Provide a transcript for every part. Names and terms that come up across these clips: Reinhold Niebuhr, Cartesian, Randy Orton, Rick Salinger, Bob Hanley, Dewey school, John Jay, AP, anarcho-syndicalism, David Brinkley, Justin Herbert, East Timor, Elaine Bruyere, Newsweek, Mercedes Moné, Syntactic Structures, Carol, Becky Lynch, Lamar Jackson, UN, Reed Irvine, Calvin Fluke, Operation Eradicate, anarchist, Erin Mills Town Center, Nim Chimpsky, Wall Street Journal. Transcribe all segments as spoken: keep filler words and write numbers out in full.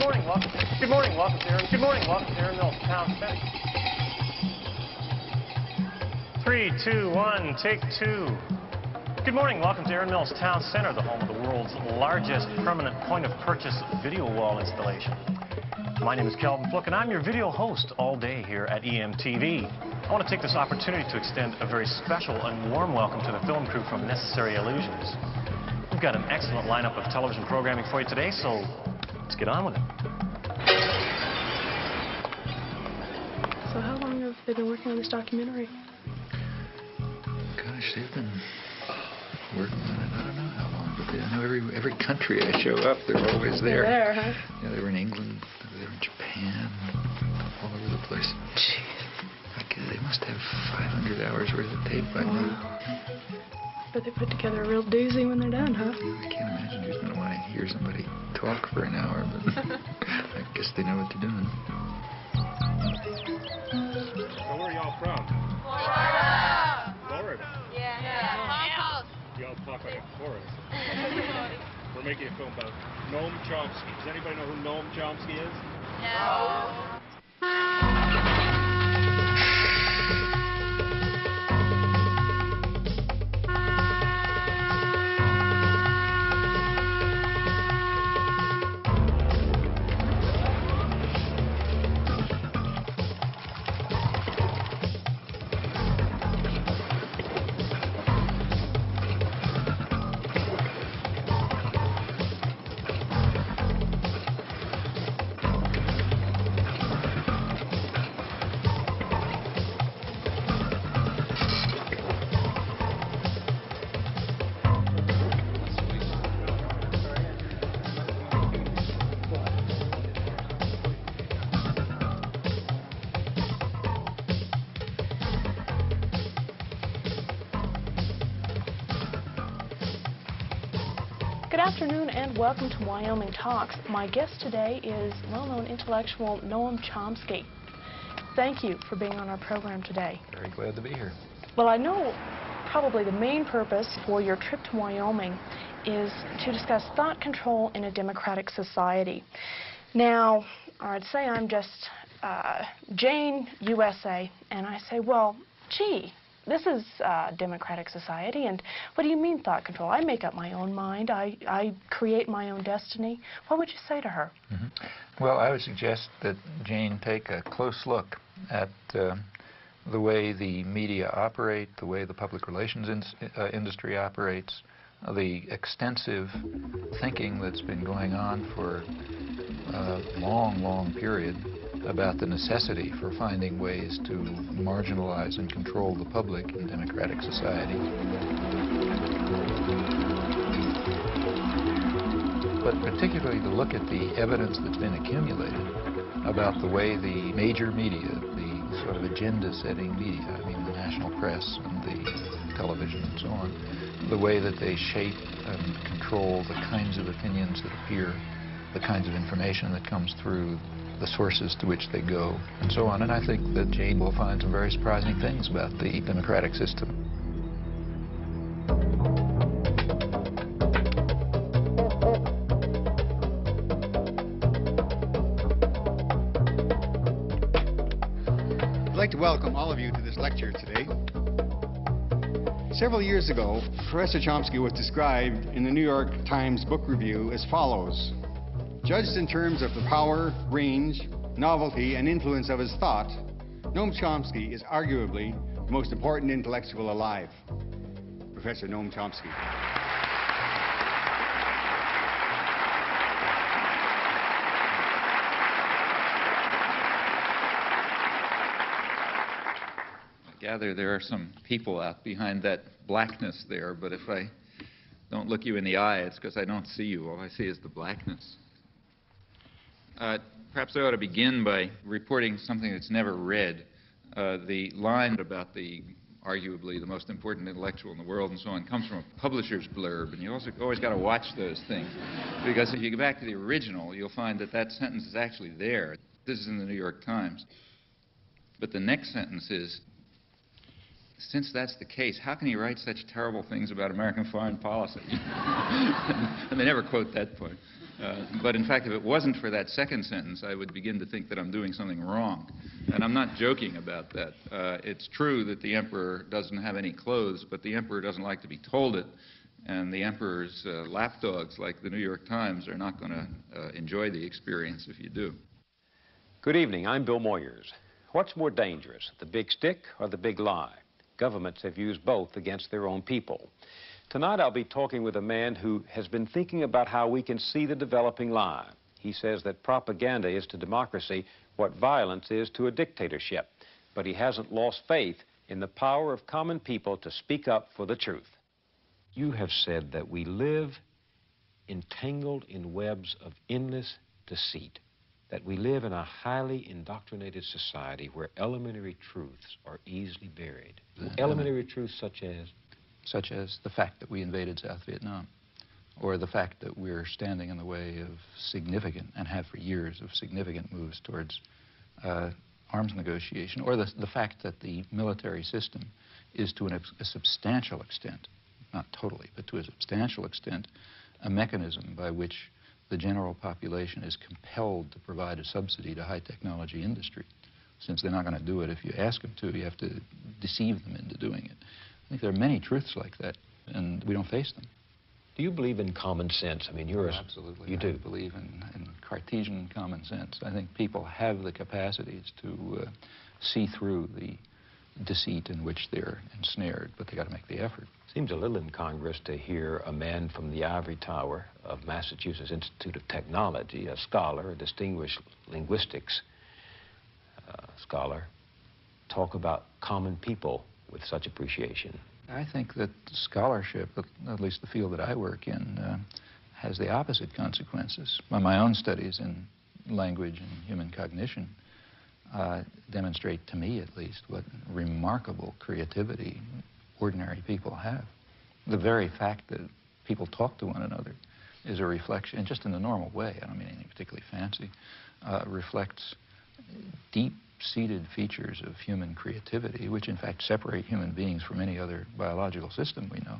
Good morning, welcome. Good morning, welcome to Erin. Good morning, welcome to Erin Mills Town Center. Three, two, one, take two. Good morning, welcome to Erin Mills Town Center, the home of the world's largest permanent point-of-purchase video wall installation. My name is Calvin Fluke, and I'm your video host all day here at E M T V. I want to take this opportunity to extend a very special and warm welcome to the film crew from Necessary Illusions. We've got an excellent lineup of television programming for you today, so let's get on with it. So how long have they been working on this documentary? Gosh, they've been working on it, I don't know how long, but they, I know every, every country I show up, they're always there. They're there, huh? Yeah, they were in England, they were in Japan, all over the place. Jeez. I guess they must have five hundred hours worth of tape by now. But they put together a real doozy when they're done, huh? Yeah, I can't imagine who's going to want to hear somebody talk for an hour, but I guess they know what they're doing. So where are y'all from? Florida! Florida? Yeah. Yeah. Y'all talk like Florida. We're making a film about Noam Chomsky. Does anybody know who Noam Chomsky is? No. Good afternoon and welcome to Wyoming Talks. My guest today is well-known intellectual Noam Chomsky. Thank you for being on our program today. Very glad to be here. Well, I know probably the main purpose for your trip to Wyoming is to discuss thought control in a democratic society. Now, I'd say I'm just uh, Jane, U S A, and I say, well, gee, this is a uh, democratic society, and what do you mean thought control? I make up my own mind. I, I create my own destiny. What would you say to her? Mm-hmm. Well, I would suggest that Jane take a close look at uh, the way the media operate, the way the public relations in uh, industry operates, uh, the extensive thinking that's been going on for a long, long period about the necessity for finding ways to marginalize and control the public in democratic society. But particularly to look at the evidence that's been accumulated about the way the major media, the sort of agenda-setting media, I mean the national press and the television and so on, the way that they shape and control the kinds of opinions that appear, the kinds of information that comes through, the sources to which they go, and so on. And I think that Jane will find some very surprising things about the democratic system. I'd like to welcome all of you to this lecture today. Several years ago, Professor Chomsky was described in the New York Times book review as follows. Judged in terms of the power, range, novelty, and influence of his thought, Noam Chomsky is arguably the most important intellectual alive. Professor Noam Chomsky. I gather there are some people out behind that blackness there, but if I don't look you in the eye, it's because I don't see you. All I see is the blackness. Uh, perhaps I ought to begin by reporting something that's never read. Uh, the line about the arguably the most important intellectual in the world and so on comes from a publisher's blurb, and you also always got to watch those things, because if you go back to the original, you'll find that that sentence is actually there. This is in the New York Times. But the next sentence is, since that's the case, how can he write such terrible things about American foreign policy? And they never quote that part. Uh, but in fact, if it wasn't for that second sentence, I would begin to think that I'm doing something wrong. And I'm not joking about that. Uh, it's true that the emperor doesn't have any clothes, but the emperor doesn't like to be told it. And the emperor's uh, lapdogs, like the New York Times, are not going to uh, enjoy the experience if you do. Good evening. I'm Bill Moyers. What's more dangerous, the big stick or the big lie? Governments have used both against their own people. Tonight I'll be talking with a man who has been thinking about how we can see the developing lie. He says that propaganda is to democracy what violence is to a dictatorship, but he hasn't lost faith in the power of common people to speak up for the truth. You have said that we live entangled in webs of endless deceit, that we live in a highly indoctrinated society where elementary truths are easily buried. Uh, elementary uh, truths such as? Such as the fact that we invaded South Vietnam, or the fact that we're standing in the way of significant, and have for years, of significant moves towards uh, arms negotiation, or the, the fact that the military system is to an, a substantial extent, not totally, but to a substantial extent, a mechanism by which the general population is compelled to provide a subsidy to high technology industry. Since they're not going to do it if you ask them to, you have to deceive them into doing it. I think there are many truths like that, and we don't face them. Do you believe in common sense? I mean, you're a... Absolutely. You do. I believe in, in Cartesian common sense. I think people have the capacities to uh, see through the deceit in which they're ensnared, but they got to make the effort. Seems a little incongruous to hear a man from the ivory tower of Massachusetts Institute of Technology, a scholar, a distinguished linguistics uh, scholar, talk about common people with such appreciation. I think that scholarship, at least the field that I work in, uh, has the opposite consequences. Well, my own studies in language and human cognition uh, demonstrate, to me at least, what remarkable creativity ordinary people have. The very fact that people talk to one another is a reflection, and just in the normal way, I don't mean anything particularly fancy, uh, reflects deep seated features of human creativity, which in fact separate human beings from any other biological system we know.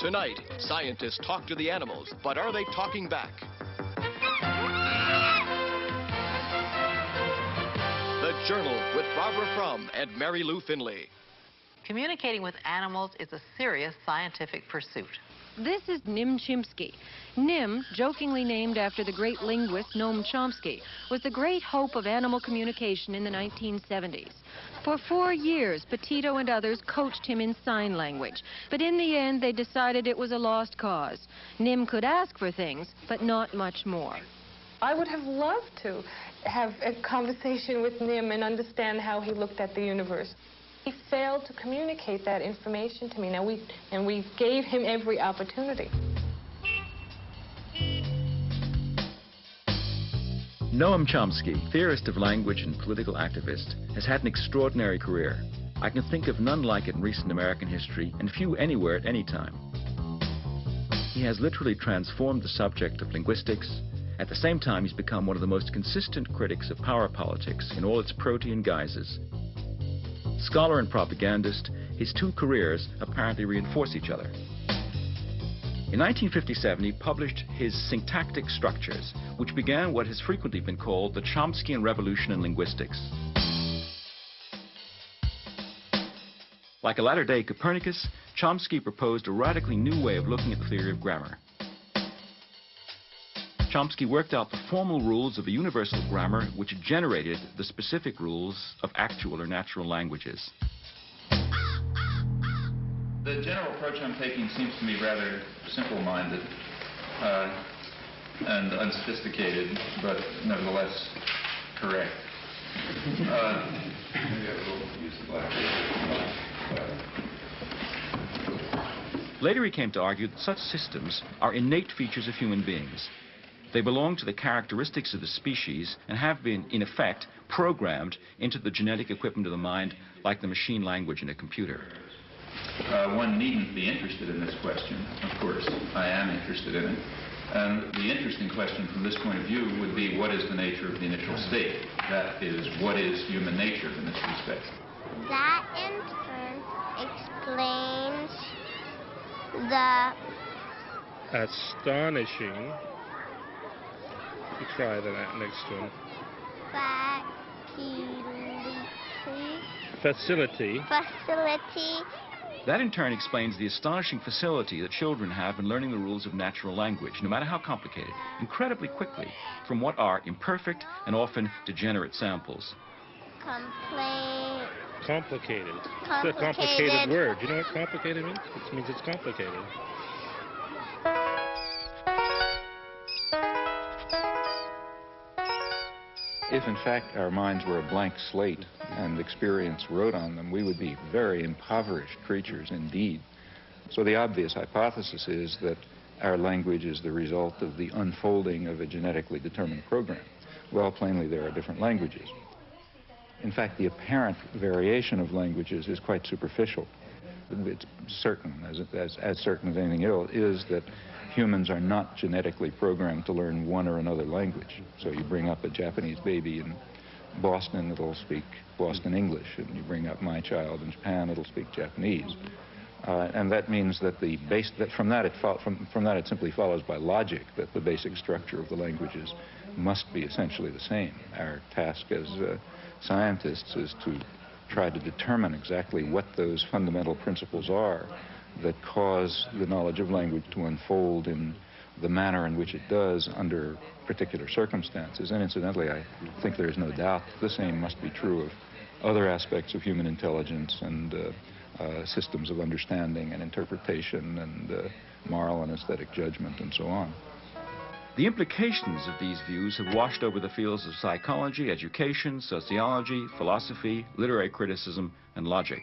Tonight, scientists talk to the animals, but are they talking back? The Journal with Barbara Frum and Mary Lou Finley. Communicating with animals is a serious scientific pursuit. This is Nim Chimpsky. Nim, jokingly named after the great linguist Noam Chomsky, was the great hope of animal communication in the nineteen seventies. For four years, Patito and others coached him in sign language, but in the end they decided it was a lost cause. Nim could ask for things, but not much more. I would have loved to have a conversation with Nim and understand how he looked at the universe. He failed to communicate that information to me. Now we, and we gave him every opportunity. Noam Chomsky, theorist of language and political activist, has had an extraordinary career. I can think of none like it in recent American history, and few anywhere at any time. He has literally transformed the subject of linguistics. At the same time, he's become one of the most consistent critics of power politics in all its protean guises. Scholar and propagandist, his two careers apparently reinforce each other. In nineteen fifty-seven, he published his Syntactic Structures, which began what has frequently been called the Chomskyan Revolution in linguistics. Like a latter-day Copernicus, Chomsky proposed a radically new way of looking at the theory of grammar. Chomsky worked out the formal rules of a universal grammar which generated the specific rules of actual or natural languages. The general approach I'm taking seems to me rather simple-minded uh, and unsophisticated, but nevertheless correct. Uh, maybe I will use the blackboard. Later he came to argue that such systems are innate features of human beings. They belong to the characteristics of the species and have been, in effect, programmed into the genetic equipment of the mind, like the machine language in a computer. Uh, one needn't be interested in this question, of course. I am interested in it. And the interesting question from this point of view would be, what is the nature of the initial state? That is, what is human nature in this respect? That, in turn, explains the astonishing You cried on that next one. Facility. Facility. Facility. That in turn explains the astonishing facility that children have in learning the rules of natural language, no matter how complicated, incredibly quickly, from what are imperfect and often degenerate samples. Complain. Complicated. Complicated. It's a complicated word. Do you know what complicated means? It means it's complicated. If, in fact, our minds were a blank slate and experience wrote on them, we would be very impoverished creatures indeed. So the obvious hypothesis is that our language is the result of the unfolding of a genetically determined program. Well, plainly, there are different languages. In fact, the apparent variation of languages is quite superficial. It's certain, as, as, as certain as anything else, is that humans are not genetically programmed to learn one or another language. So you bring up a Japanese baby in Boston, it'll speak Boston English, and you bring up my child in Japan, it'll speak Japanese. Uh, and that means that the base, that from that it fo from, from that it simply follows by logic that the basic structure of the languages must be essentially the same. Our task as uh, scientists is to try to determine exactly what those fundamental principles are that cause the knowledge of language to unfold in the manner in which it does under particular circumstances. And incidentally, I think there is no doubt that the same must be true of other aspects of human intelligence and uh, uh, systems of understanding and interpretation and uh, moral and aesthetic judgment and so on. The implications of these views have washed over the fields of psychology, education, sociology, philosophy, literary criticism, and logic.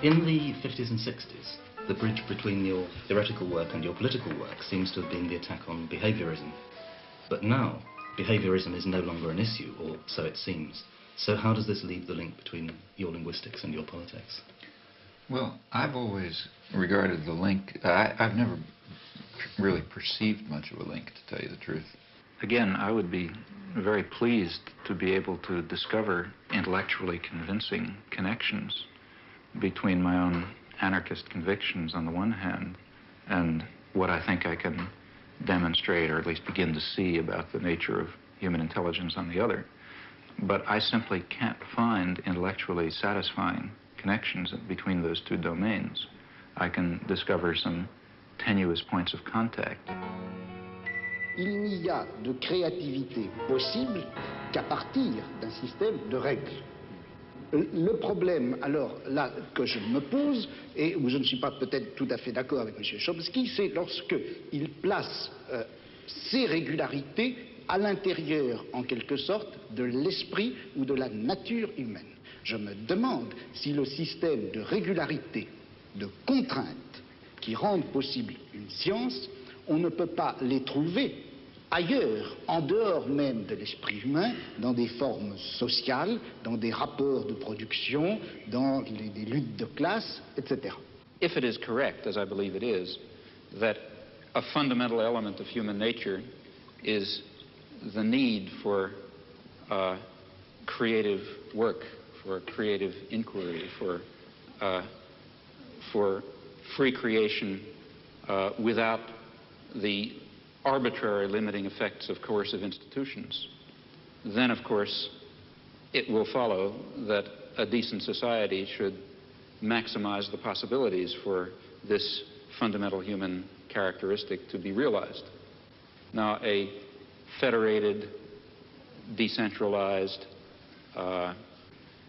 In the fifties and sixties, the bridge between your theoretical work and your political work seems to have been the attack on behaviorism. But now, behaviorism is no longer an issue, or so it seems. So how does this leave the link between your linguistics and your politics? Well, I've always regarded the link... I, I've never really perceived much of a link, to tell you the truth. Again, I would be very pleased to be able to discover intellectually convincing connections between my own anarchist convictions on the one hand and what I think I can demonstrate or at least begin to see about the nature of human intelligence on the other. But I simply can't find intellectually satisfying connections between those two domains. I can discover some tenuous points of contact. Il n'y a de créativité possible qu'à partir d'un système de règles. Le problème, alors, là, que je me pose, et où je ne suis pas peut-être tout à fait d'accord avec M. Chomsky, c'est lorsqu'il place euh, ces régularités à l'intérieur, en quelque sorte, de l'esprit ou de la nature humaine. Je me demande si le système de régularité, de contraintes, qui rendent possible une science, on ne peut pas les trouver ailleurs, en dehors même de l'esprit humain, dans des formes sociales, dans des rapports de production, dans les, des luttes de classe, et cetera. If it is correct, as I believe it is, that a fundamental element of human nature is the need for uh, creative work, for creative inquiry, for, uh, for free creation uh, without the arbitrary limiting effects of coercive institutions, then, of course, it will follow that a decent society should maximize the possibilities for this fundamental human characteristic to be realized. Now, a federated, decentralized uh,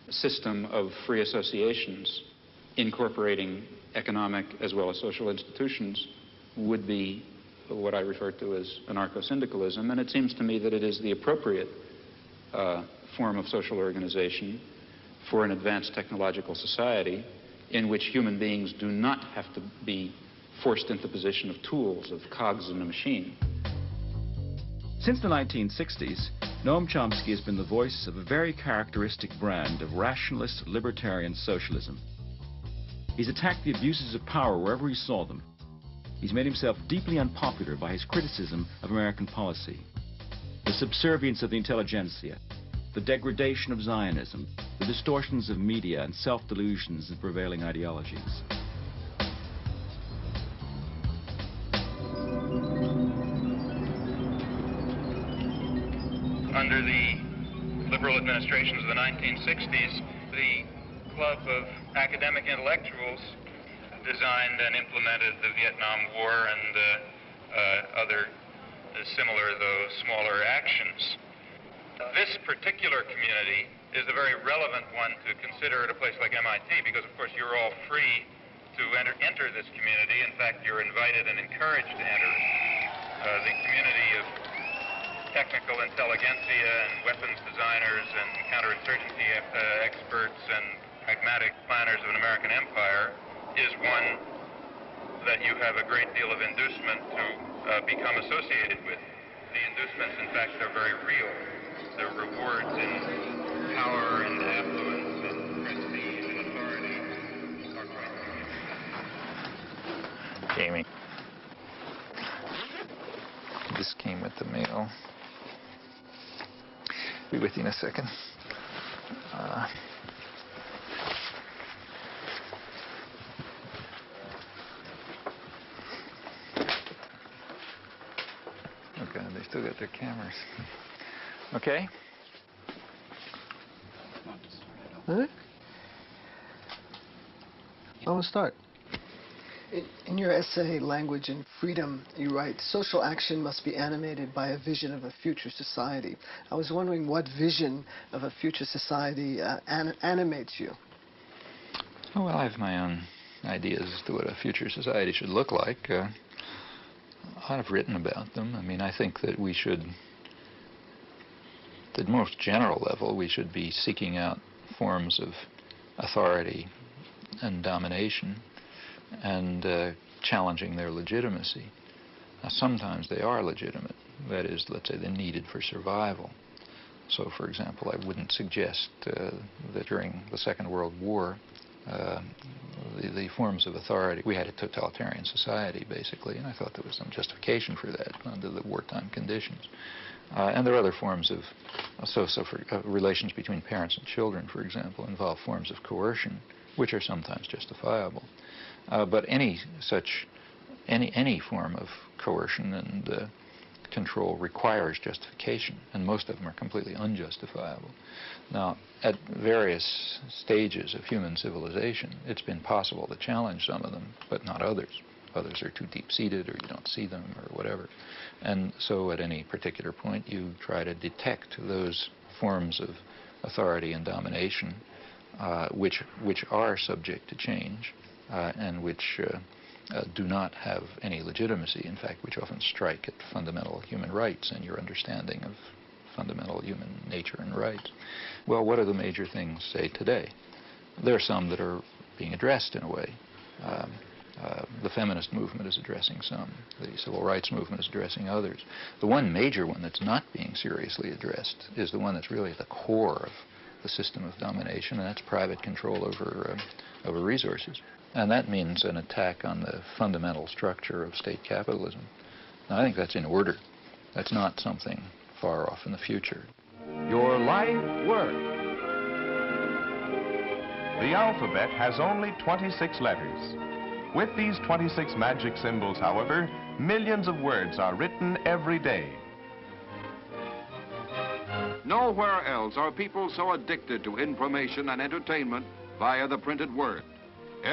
system of free associations incorporating economic as well as social institutions would be what I refer to as anarcho-syndicalism, and it seems to me that it is the appropriate uh, form of social organization for an advanced technological society in which human beings do not have to be forced into possession of tools, of cogs in a machine. Since the nineteen sixties, Noam Chomsky has been the voice of a very characteristic brand of rationalist libertarian socialism. He's attacked the abuses of power wherever he saw them. He's made himself deeply unpopular by his criticism of American policy, the subservience of the intelligentsia, the degradation of Zionism, the distortions of media and self-delusions in prevailing ideologies. under the liberal administrations of the nineteen sixties, the club of academic intellectuals designed and implemented the Vietnam War and uh, uh, other uh, similar, though smaller, actions. This particular community is a very relevant one to consider at a place like M I T, because of course you're all free to enter, enter this community. In fact, you're invited and encouraged to enter uh, the community of technical intelligentsia and weapons designers and counterinsurgency uh, experts and pragmatic planners of an American empire. Is one that you have a great deal of inducement to uh, become associated with. The inducements, in fact, are very real. They're rewards in power and affluence and prestige and authority are quite real. Jamie. This came with the mail. Be with you in a second. Uh, They still got their cameras. Okay? Really? Well, let's start. In your essay, Language and Freedom, you write, social action must be animated by a vision of a future society. I was wondering what vision of a future society uh, an animates you? Oh, well, I have my own ideas as to what a future society should look like. Uh, I've written about them. I mean, I think that we should, at the most general level, we should be seeking out forms of authority and domination and uh, challenging their legitimacy. Now, sometimes they are legitimate. That is, let's say, they're needed for survival. So, for example, I wouldn't suggest uh, that during the Second World War, Uh, the, the forms of authority. We had a totalitarian society, basically, and I thought there was some justification for that under the wartime conditions. Uh, and there are other forms of, so, so for, uh, relations between parents and children, for example, involve forms of coercion, which are sometimes justifiable. Uh, but any such, any, any form of coercion and uh, control requires justification, and most of them are completely unjustifiable. Now, at various stages of human civilization, it's been possible to challenge some of them, but not others. Others are too deep-seated, or you don't see them, or whatever. And so at any particular point, you try to detect those forms of authority and domination, uh, which, which are subject to change, uh, and which uh, Uh, do not have any legitimacy, in fact, which often strike at fundamental human rights and your understanding of fundamental human nature and rights. Well, what are the major things, say, today? There are some that are being addressed in a way. Um, uh, the feminist movement is addressing some. The civil rights movement is addressing others. The one major one that's not being seriously addressed is the one that's really at the core of the system of domination, and that's private control over, uh, over resources. And that means an attack on the fundamental structure of state capitalism. Now, I think that's in order. That's not something far off in the future. Your life work. The alphabet has only twenty-six letters. With these twenty-six magic symbols, however, millions of words are written every day. Nowhere else are people so addicted to information and entertainment via the printed word.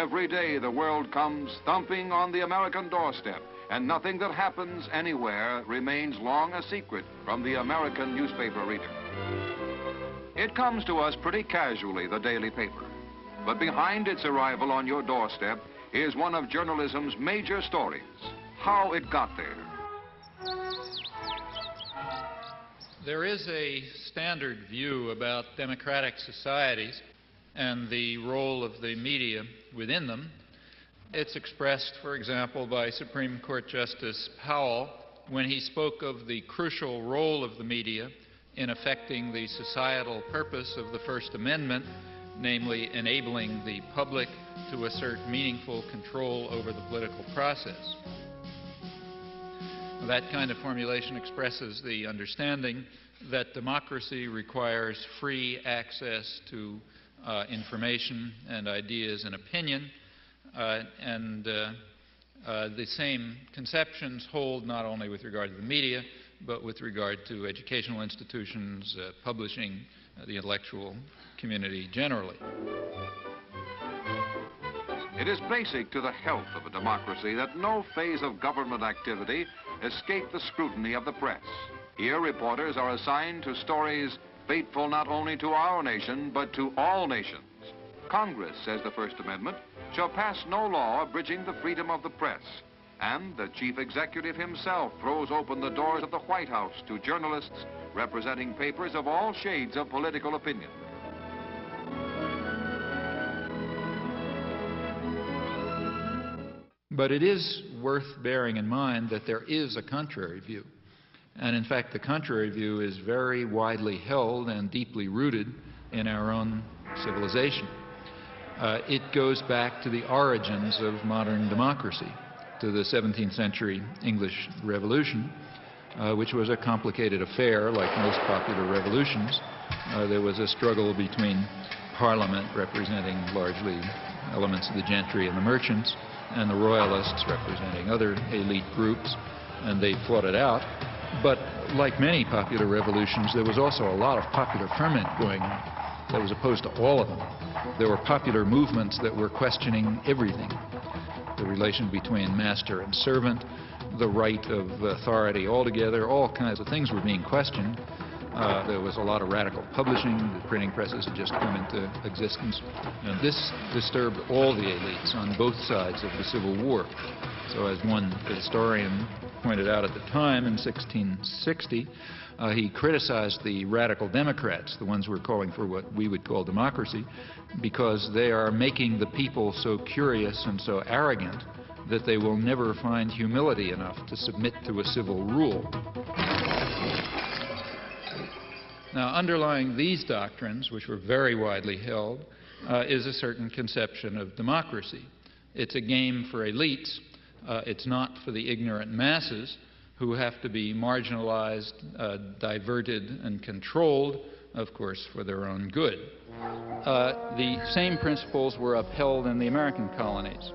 Every day the world comes thumping on the American doorstep, and nothing that happens anywhere remains long a secret from the American newspaper reader. It comes to us pretty casually, the daily paper. But behind its arrival on your doorstep is one of journalism's major stories, how it got there. There is a standard view about democratic societies and the role of the media within them. It's expressed, for example, by Supreme Court Justice Powell when he spoke of the crucial role of the media in affecting the societal purpose of the First Amendment, namely enabling the public to assert meaningful control over the political process. That kind of formulation expresses the understanding that democracy requires free access to Uh, information and ideas and opinion, uh, and uh, uh, the same conceptions hold not only with regard to the media, but with regard to educational institutions, uh, publishing, uh, the intellectual community generally. It is basic to the health of a democracy that no phase of government activity escape the scrutiny of the press. Here, reporters are assigned to stories fateful not only to our nation, but to all nations. Congress, says the First Amendment, shall pass no law abridging the freedom of the press. And the chief executive himself throws open the doors of the White House to journalists representing papers of all shades of political opinion. But it is worth bearing in mind that there is a contrary view. And in fact, the contrary view is very widely held and deeply rooted in our own civilization. Uh, it goes back to the origins of modern democracy, to the seventeenth century English Revolution, uh, which was a complicated affair, like most popular revolutions. Uh, there was a struggle between Parliament, representing largely elements of the gentry and the merchants, and the royalists, representing other elite groups, and they fought it out. But like many popular revolutions, there was also a lot of popular ferment going on that was opposed to all of them. There were popular movements that were questioning everything: the relation between master and servant, the right of authority altogether, all kinds of things were being questioned. Uh, there was a lot of radical publishing. The printing presses had just come into existence. And this disturbed all the elites on both sides of the Civil War. So as one historian pointed out at the time, in sixteen sixty, uh, he criticized the radical Democrats, the ones who were calling for what we would call democracy, because they are making the people so curious and so arrogant that they will never find humility enough to submit to a civil rule. Now, underlying these doctrines, which were very widely held, uh, is a certain conception of democracy. It's a game for elites. Uh, it's not for the ignorant masses who have to be marginalized, uh, diverted, and controlled, of course, for their own good. Uh, the same principles were upheld in the American colonies.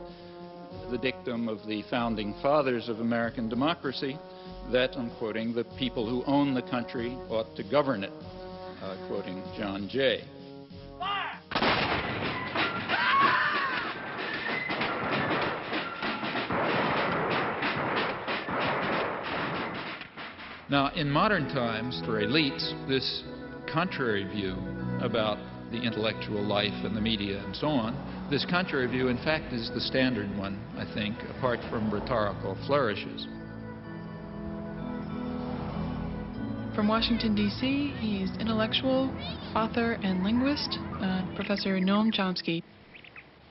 The dictum of the founding fathers of American democracy that, I'm quoting, the people who own the country ought to govern it, uh, quoting John Jay. Fire! Now, in modern times, for elites, this contrary view about the intellectual life and the media and so on, this contrary view, in fact, is the standard one, I think, apart from rhetorical flourishes. From Washington, D C, he's intellectual, author, and linguist, uh, Professor Noam Chomsky.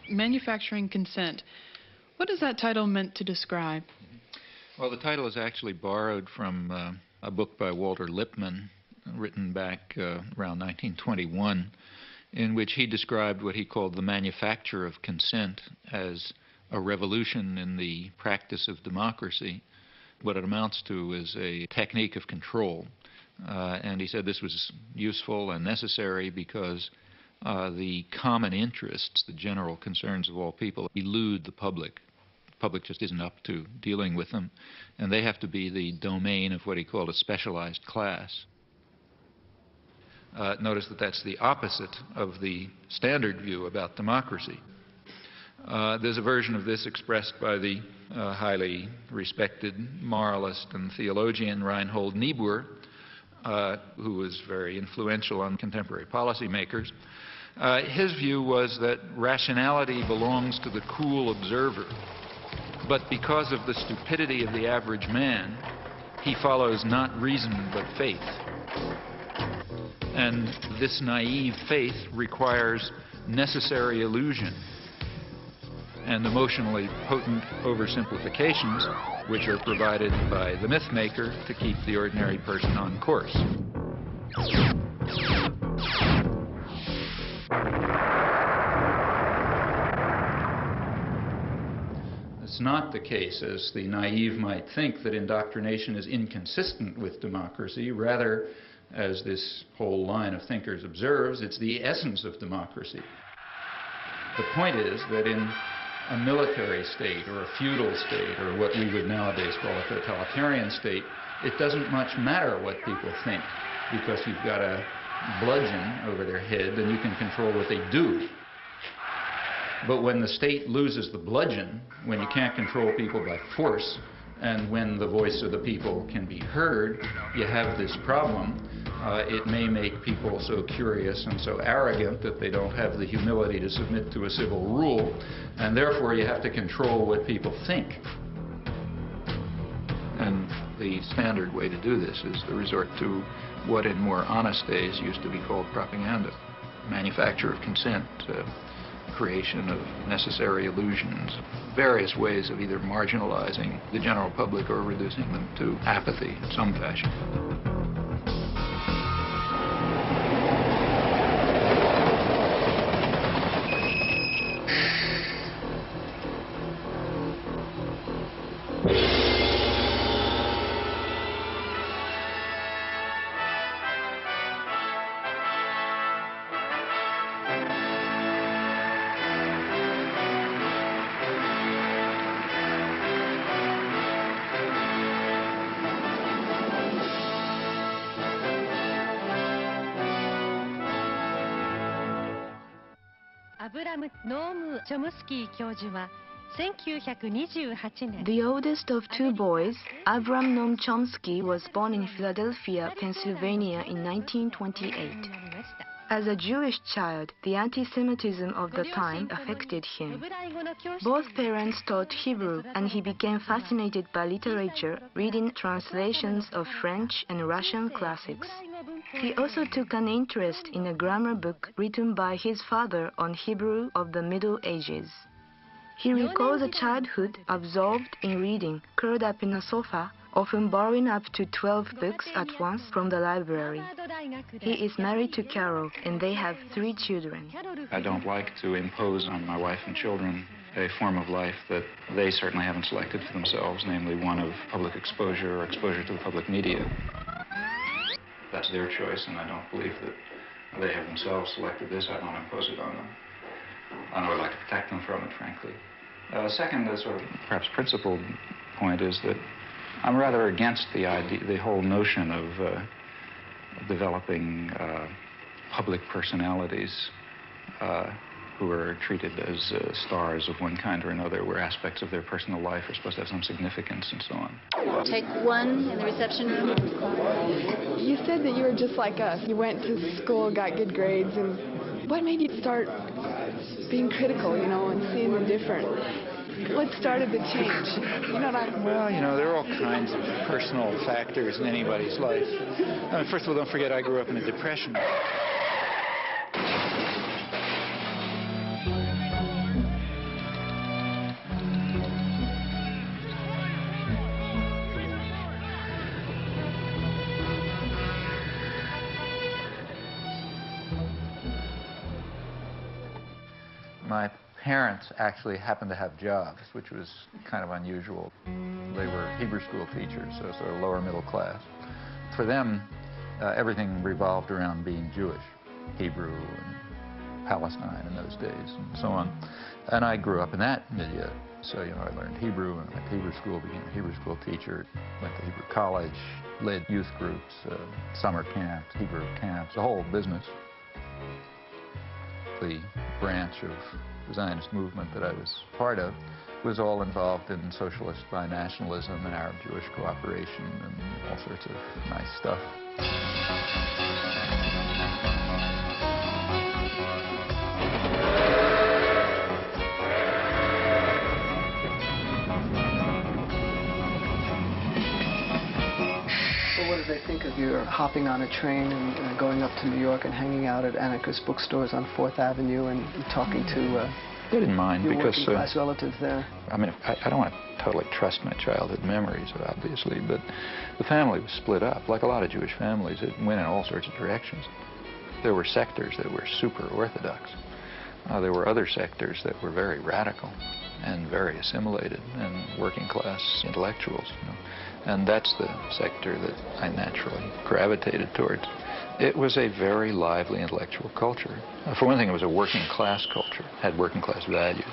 Manufacturing Consent. What is that title meant to describe? Well, the title is actually borrowed from uh, a book by Walter Lippmann, written back uh, around nineteen twenty-one, in which he described what he called the manufacture of consent as a revolution in the practice of democracy. What it amounts to is a technique of control. Uh, and he said this was useful and necessary because uh, the common interests, the general concerns of all people, elude the public. The public just isn't up to dealing with them, and they have to be the domain of what he called a specialized class. Uh, notice that that's the opposite of the standard view about democracy. Uh, there's a version of this expressed by the uh, highly respected moralist and theologian Reinhold Niebuhr, Uh, who was very influential on contemporary policymakers. Uh, his view was that rationality belongs to the cool observer, but because of the stupidity of the average man, he follows not reason but faith. And this naive faith requires necessary illusion and emotionally potent oversimplifications, which are provided by the mythmaker to keep the ordinary person on course. It's not the case, as the naive might think, that indoctrination is inconsistent with democracy. Rather, as this whole line of thinkers observes, it's the essence of democracy. The point is that in a military state or a feudal state or what we would nowadays call a totalitarian state, it doesn't much matter what people think, because you've got a bludgeon over their head and you can control what they do. But when the state loses the bludgeon, when you can't control people by force, and when the voice of the people can be heard, you have this problem. Uh, it may make people so curious and so arrogant that they don't have the humility to submit to a civil rule, and therefore you have to control what people think. And the standard way to do this is the resort to what in more honest days used to be called propaganda, manufacture of consent, uh, creation of necessary illusions, various ways of either marginalizing the general public or reducing them to apathy in some fashion. The oldest of two boys, Avram Noam Chomsky was born in Philadelphia, Pennsylvania in nineteen twenty-eight. As a Jewish child, the anti-Semitism of the time affected him. Both parents taught Hebrew, and he became fascinated by literature, reading translations of French and Russian classics. He also took an interest in a grammar book written by his father on Hebrew of the Middle Ages. He recalls a childhood absorbed in reading, curled up in a sofa, often borrowing up to twelve books at once from the library. He is married to Carol, and they have three children. I don't like to impose on my wife and children a form of life that they certainly haven't selected for themselves, namely one of public exposure or exposure to the public media. That's their choice, and I don't believe that they have themselves selected this. I don't impose it on them. And I would like to protect them from it, frankly. Uh, second, the sort of perhaps principled point is that I'm rather against the idea, the whole notion of uh, developing uh, public personalities uh, who are treated as uh, stars of one kind or another, where aspects of their personal life are supposed to have some significance and so on. Take one in the reception room. You said that you were just like us. You went to school, got good grades, and what made you start being critical, you know, and seeing them different? What started the change? You know what I'm... Well, you know, there are all kinds of personal factors in anybody's life. I mean, first of all, don't forget I grew up in a depression. My parents actually happened to have jobs, which was kind of unusual. They were Hebrew school teachers, so sort of lower middle class. For them, uh, everything revolved around being Jewish, Hebrew and Palestine in those days and so on. And I grew up in that milieu. So, you know, I learned Hebrew and went to Hebrew school, became a Hebrew school teacher, went to Hebrew college, led youth groups, uh, summer camps, Hebrew camps, the whole business. The branch of the Zionist movement that I was part of was all involved in socialist binationalism and Arab-Jewish cooperation and all sorts of nice stuff. They think of you hopping on a train and uh, going up to New York and hanging out at anarchist bookstores on Fourth Avenue and talking to uh, they didn't mind your because working class uh, relatives there. I mean, I, I don't want to totally trust my childhood memories, obviously, but the family was split up. Like a lot of Jewish families, it went in all sorts of directions. There were sectors that were super orthodox. Uh, there were other sectors that were very radical and very assimilated and working class intellectuals, you know. And that's the sector that I naturally gravitated towards. It was a very lively intellectual culture. For one thing, it was a working class culture, had working class values.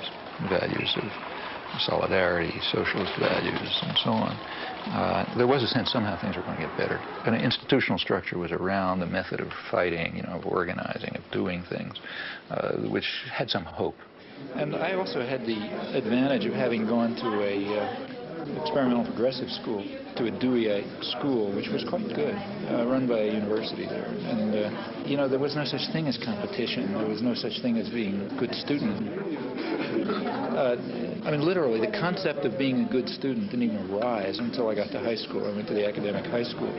values of solidarity, socialist values, and so on. Uh, there was a sense somehow things were going to get better. An institutional structure was around, the method of fighting, you know, of organizing, of doing things, uh, which had some hope. And I also had the advantage of having gone to a uh, experimental progressive school, to a Dewey school, which was quite good, uh, run by a university there. And, uh, you know, there was no such thing as competition. There was no such thing as being a good student. Uh, I mean, literally, the concept of being a good student didn't even arise until I got to high school. I went to the academic high school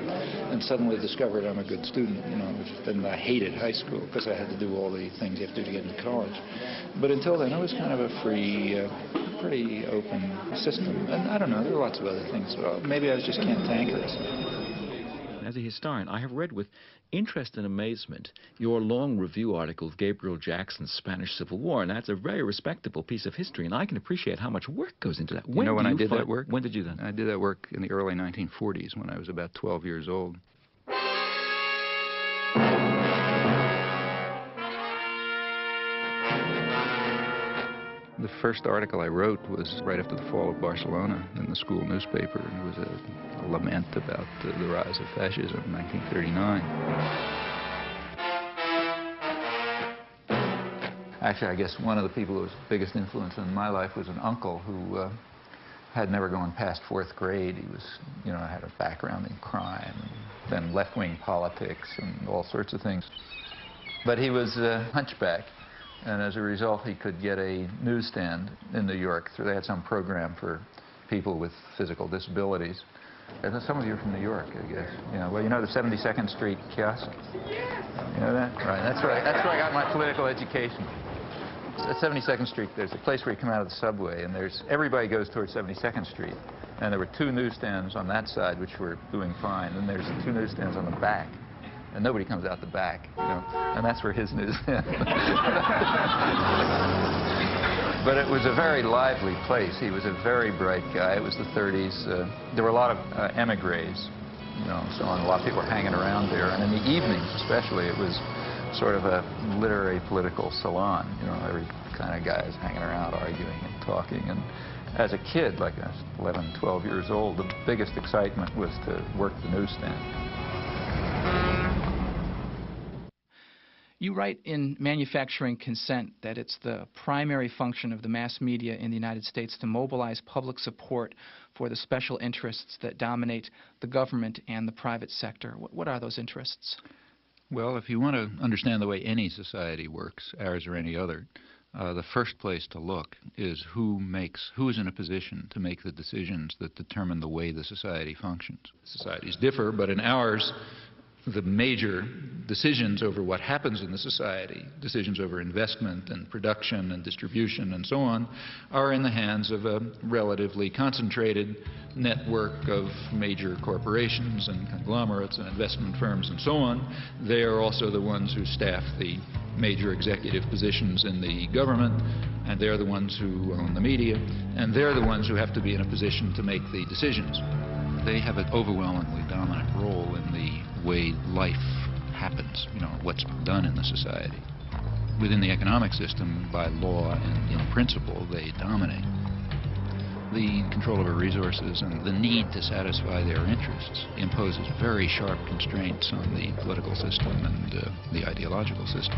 and suddenly discovered I'm a good student, you know, and I hated high school because I had to do all the things you have to do to get into college. But until then, it was kind of a free, uh, pretty open system. And I don't know, there are lots of other things. Maybe I was just cantankerous. As a historian, I have read with interest and amazement your long review article of Gabriel Jackson's Spanish Civil War, and that's a very respectable piece of history, and I can appreciate how much work goes into that. When you know when you I did that work? When did you then? I did that work in the early nineteen forties when I was about twelve years old. The first article I wrote was right after the fall of Barcelona in the school newspaper. It was a, a lament about the, the rise of fascism in nineteen thirty-nine. Actually, I guess one of the people who was the biggest influence in my life was an uncle who uh, had never gone past fourth grade. He was, you know, had a background in crime, and then left-wing politics and all sorts of things. But he was a hunchback. And as a result, he could get a newsstand in New York. They had some program for people with physical disabilities. And some of you are from New York, I guess. You know, well, you know the seventy-second Street kiosk? Yes. You know that? Right, that's where I, that's where I got my political education. At seventy-second Street, there's a place where you come out of the subway, and there's everybody goes towards seventy-second Street. And there were two newsstands on that side, which were doing fine. And there's two newsstands on the back. And nobody comes out the back, you know, and that's where his news is. But it was a very lively place. He was a very bright guy. It was the thirties. Uh, there were a lot of uh, emigres, you know, so on. A lot of people were hanging around there. And in the evenings, especially, it was sort of a literary political salon. You know, every kind of guy is hanging around, arguing and talking. And as a kid, like I was eleven, twelve years old, the biggest excitement was to work the newsstand. You write in Manufacturing Consent that it's the primary function of the mass media in the United States to mobilize public support for the special interests that dominate the government and the private sector. What, what are those interests? Well, if you want to understand the way any society works, ours or any other, uh, the first place to look is who makes, who is in a position to make the decisions that determine the way the society functions. Societies differ, but in ours, the major decisions over what happens in the society, decisions over investment and production and distribution and so on, are in the hands of a relatively concentrated network of major corporations and conglomerates and investment firms and so on. They are also the ones who staff the major executive positions in the government, and they're the ones who own the media, and they're the ones who have to be in a position to make the decisions. They have an overwhelmingly dominant role in the way life happens, you know, what's done in the society. Within the economic system, by law and in principle, they dominate. The control over resources and the need to satisfy their interests imposes very sharp constraints on the political system and uh, the ideological system.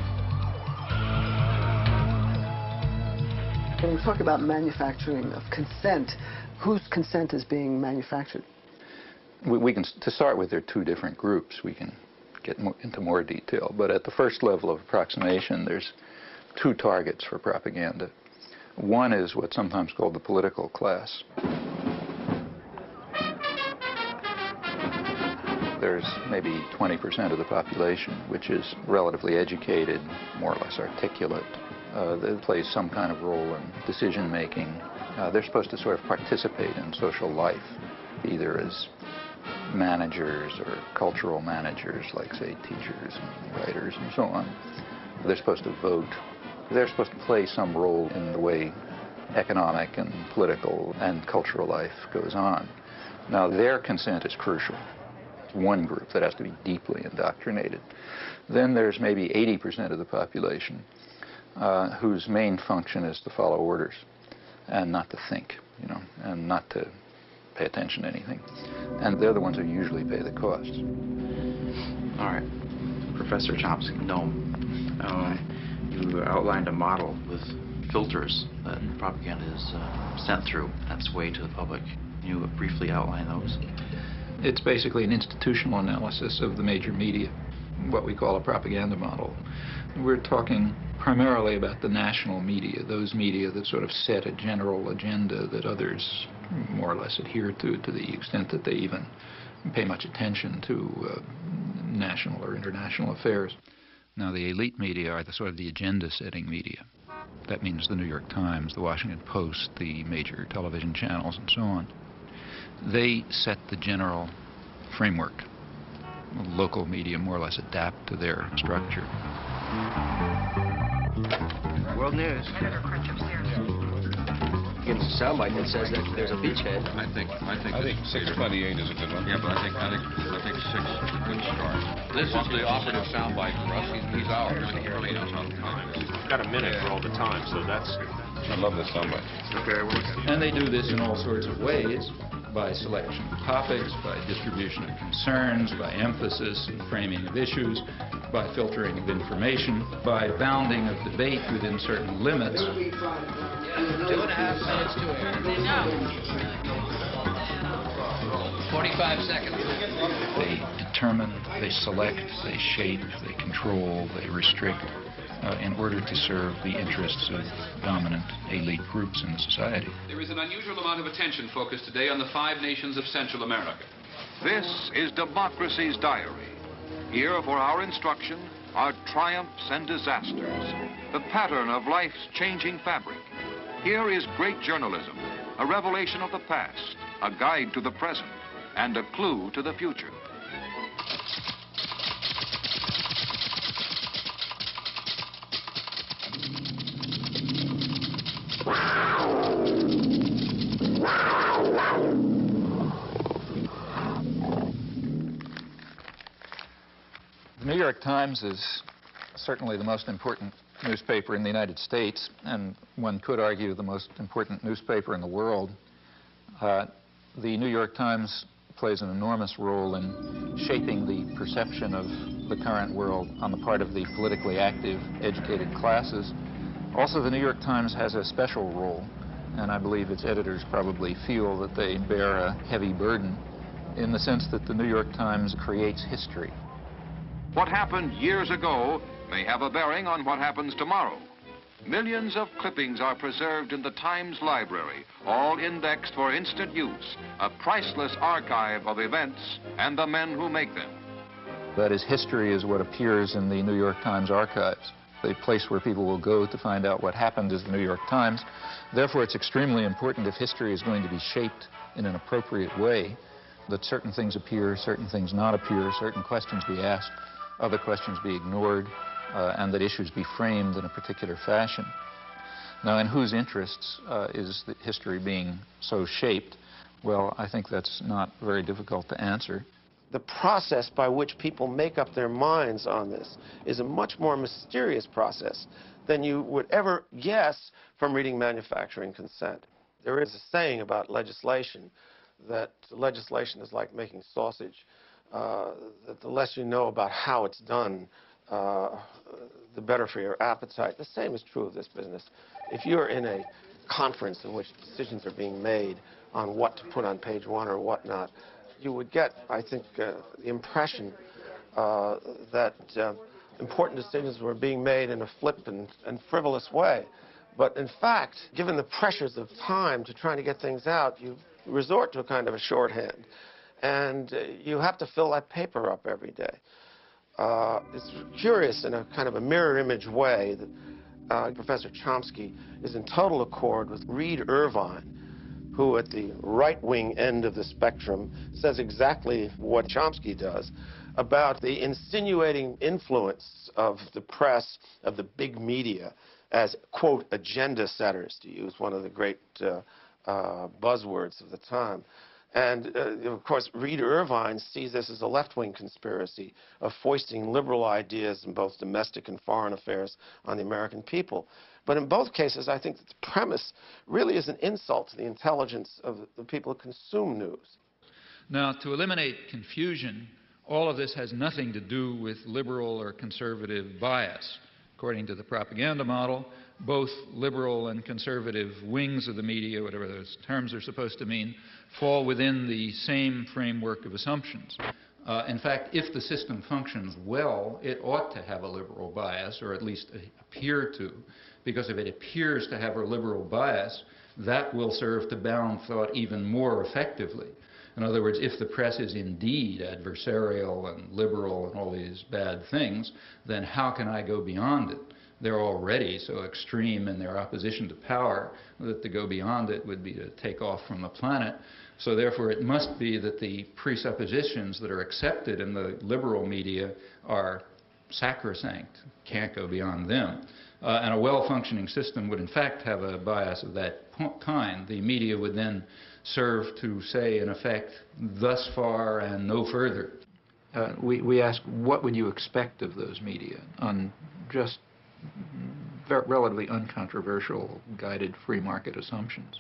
When we talk about manufacturing of consent, whose consent is being manufactured? We, we can, to start with, there are two different groups. We can get more, into more detail, but at the first level of approximation, there's two targets for propaganda. One is what's sometimes called the political class. There's maybe twenty percent of the population, which is relatively educated, more or less articulate, uh, that plays some kind of role in decision-making. Uh, they're supposed to sort of participate in social life, either as managers or cultural managers, like, say, teachers and writers and so on. They're supposed to vote. They're supposed to play some role in the way economic and political and cultural life goes on. Now, their consent is crucial. It's one group that has to be deeply indoctrinated. Then there's maybe eighty percent of the population uh, whose main function is to follow orders. and not to think, you know, and not to pay attention to anything. And they're the ones who usually pay the cost. All right, Professor Chomsky, Noam, um, you outlined a model with filters that propaganda is uh, sent through on its way to the public. Can you briefly outline those? It's basically an institutional analysis of the major media, what we call a propaganda model. We're talking primarily about the national media, those media that sort of set a general agenda that others more or less adhere to, to the extent that they even pay much attention to uh, national or international affairs. Now, the elite media are the sort of the agenda-setting media. That means the New York Times, the Washington Post, the major television channels, and so on. They set the general framework. Local media more or less adapt to their structure. World News. It gives a sound like it says that there's a beachhead. I think I think, I think six twenty-eight is a good one. Yeah, but I think I think I think six is a good start. This is the operative soundbite for us. He's ours. He really knows how to time. We've got a minute for all the time, so that's. I love this soundbite. Okay, well, and they do this in all sorts of ways, by selection of topics, by distribution of concerns, by emphasis and framing of issues, by filtering of information, by bounding of debate within certain limits. Yeah, two and a half minutes to air. No. forty-five seconds. They determine, they select, they shape, they control, they restrict, Uh, in order to serve the interests of dominant elite groups in the society. There is an unusual amount of attention focused today on the five nations of Central America. This is democracy's diary. Here for our instruction are triumphs and disasters, the pattern of life's changing fabric. Here is great journalism, a revelation of the past, a guide to the present, and a clue to the future. The New York Times is certainly the most important newspaper in the United States, and one could argue the most important newspaper in the world. Uh, the New York Times plays an enormous role in shaping the perception of the current world on the part of the politically active, educated classes. Also, the New York Times has a special role, and I believe its editors probably feel that they bear a heavy burden, in the sense that the New York Times creates history. What happened years ago may have a bearing on what happens tomorrow. Millions of clippings are preserved in the Times Library, all indexed for instant use, a priceless archive of events and the men who make them. That is, history is what appears in the New York Times archives. The place where people will go to find out what happened is the New York Times. Therefore, it's extremely important, if history is going to be shaped in an appropriate way, that certain things appear, certain things not appear, certain questions be asked, other questions be ignored, uh, and that issues be framed in a particular fashion. Now, in whose interests uh, is the history being so shaped? Well, I think that's not very difficult to answer. The process by which people make up their minds on this is a much more mysterious process than you would ever guess from reading Manufacturing Consent. There is a saying about legislation, that legislation is like making sausage. Uh, that the less you know about how it's done, uh, the better for your appetite. The same is true of this business. If you're in a conference in which decisions are being made on what to put on page one or whatnot, you would get, I think, uh, the impression uh, that uh, important decisions were being made in a flip and, and frivolous way. But in fact, given the pressures of time to trying to get things out, you resort to a kind of a shorthand. And uh, you have to fill that paper up every day. Uh, it's curious in a kind of a mirror image way that uh, Professor Chomsky is in total accord with Reed Irvine, who at the right-wing end of the spectrum says exactly what Chomsky does about the insinuating influence of the press, of the big media, as, quote, agenda setters, to use one of the great uh, uh, buzzwords of the time. And, uh, of course, Reed Irvine sees this as a left-wing conspiracy of foisting liberal ideas in both domestic and foreign affairs on the American people. But in both cases, I think that the premise really is an insult to the intelligence of the people who consume news. Now, to eliminate confusion, all of this has nothing to do with liberal or conservative bias. According to the propaganda model, both liberal and conservative wings of the media, whatever those terms are supposed to mean, fall within the same framework of assumptions. Uh, in fact, if the system functions well, it ought to have a liberal bias, or at least appear to, because if it appears to have a liberal bias, that will serve to bound thought even more effectively. In other words, if the press is indeed adversarial and liberal and all these bad things, then how can I go beyond it? They're already so extreme in their opposition to power that to go beyond it would be to take off from the planet. So therefore, it must be that the presuppositions that are accepted in the liberal media are sacrosanct, can't go beyond them. Uh, and a well-functioning system would in fact have a bias of that kind. The media would then serve to say, in effect, thus far and no further. Uh, we, we ask, what would you expect of those media on just relatively uncontroversial guided free market assumptions?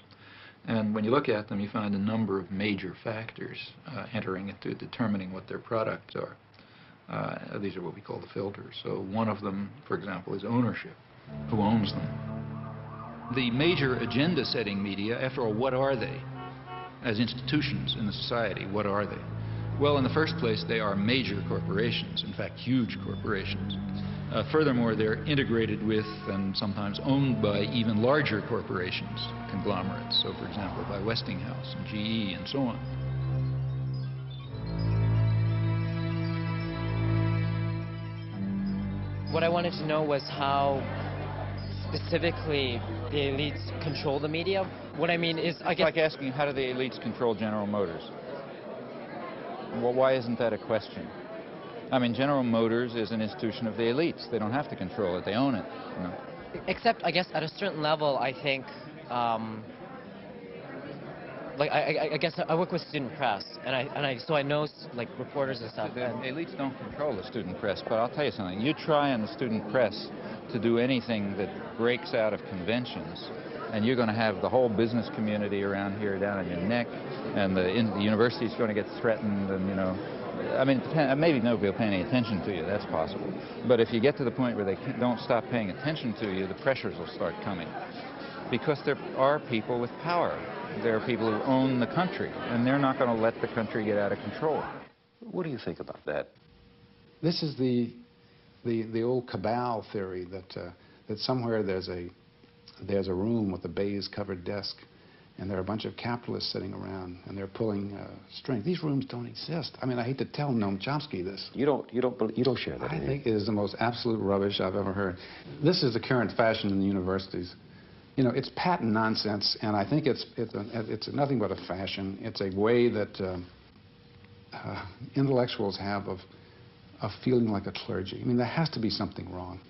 And when you look at them, you find a number of major factors uh, entering into determining what their products are. Uh, these are what we call the filters. So one of them, for example, is ownership. Who owns them? The major agenda-setting media, after all, what are they? As institutions in the society, what are they? Well, in the first place, they are major corporations, in fact, huge corporations. Uh, furthermore, they're integrated with and sometimes owned by even larger corporations, conglomerates, so for example, by Westinghouse and G E and so on. What I wanted to know was how specifically the elites control the media. What I mean is, I guess... It's like asking, how do the elites control General Motors? Well, why isn't that a question? I mean, General Motors is an institution of the elites. They don't have to control it. They own it. You know? Except, I guess, at a certain level, I think... Um, like, I, I, I guess I work with student press, and, I, and I, so I know, like, reporters and stuff. The, the and elites don't control the student press, but I'll tell you something. You try in the student press to do anything that breaks out of conventions, and you're going to have the whole business community around here down on your neck, and the, in, the university's going to get threatened, and, you know, I mean, maybe nobody will pay any attention to you. That's possible. But if you get to the point where they don't stop paying attention to you, the pressures will start coming, because there are people with power. There are people who own the country, and they're not going to let the country get out of control. What do you think about that? This is the the, the old cabal theory that uh, that somewhere there's a there's a room with a baize-covered desk, and there are a bunch of capitalists sitting around, and they're pulling uh, strings. These rooms don't exist. I mean, I hate to tell Noam Chomsky this. You don't you don't you don't share that. I either. think it is the most absolute rubbish I've ever heard. This is the current fashion in the universities. You know, it's patent nonsense, and I think it's it's, a, it's nothing but a fashion. It's a way that uh, uh, intellectuals have of of feeling like a clergy. I mean, there has to be something wrong.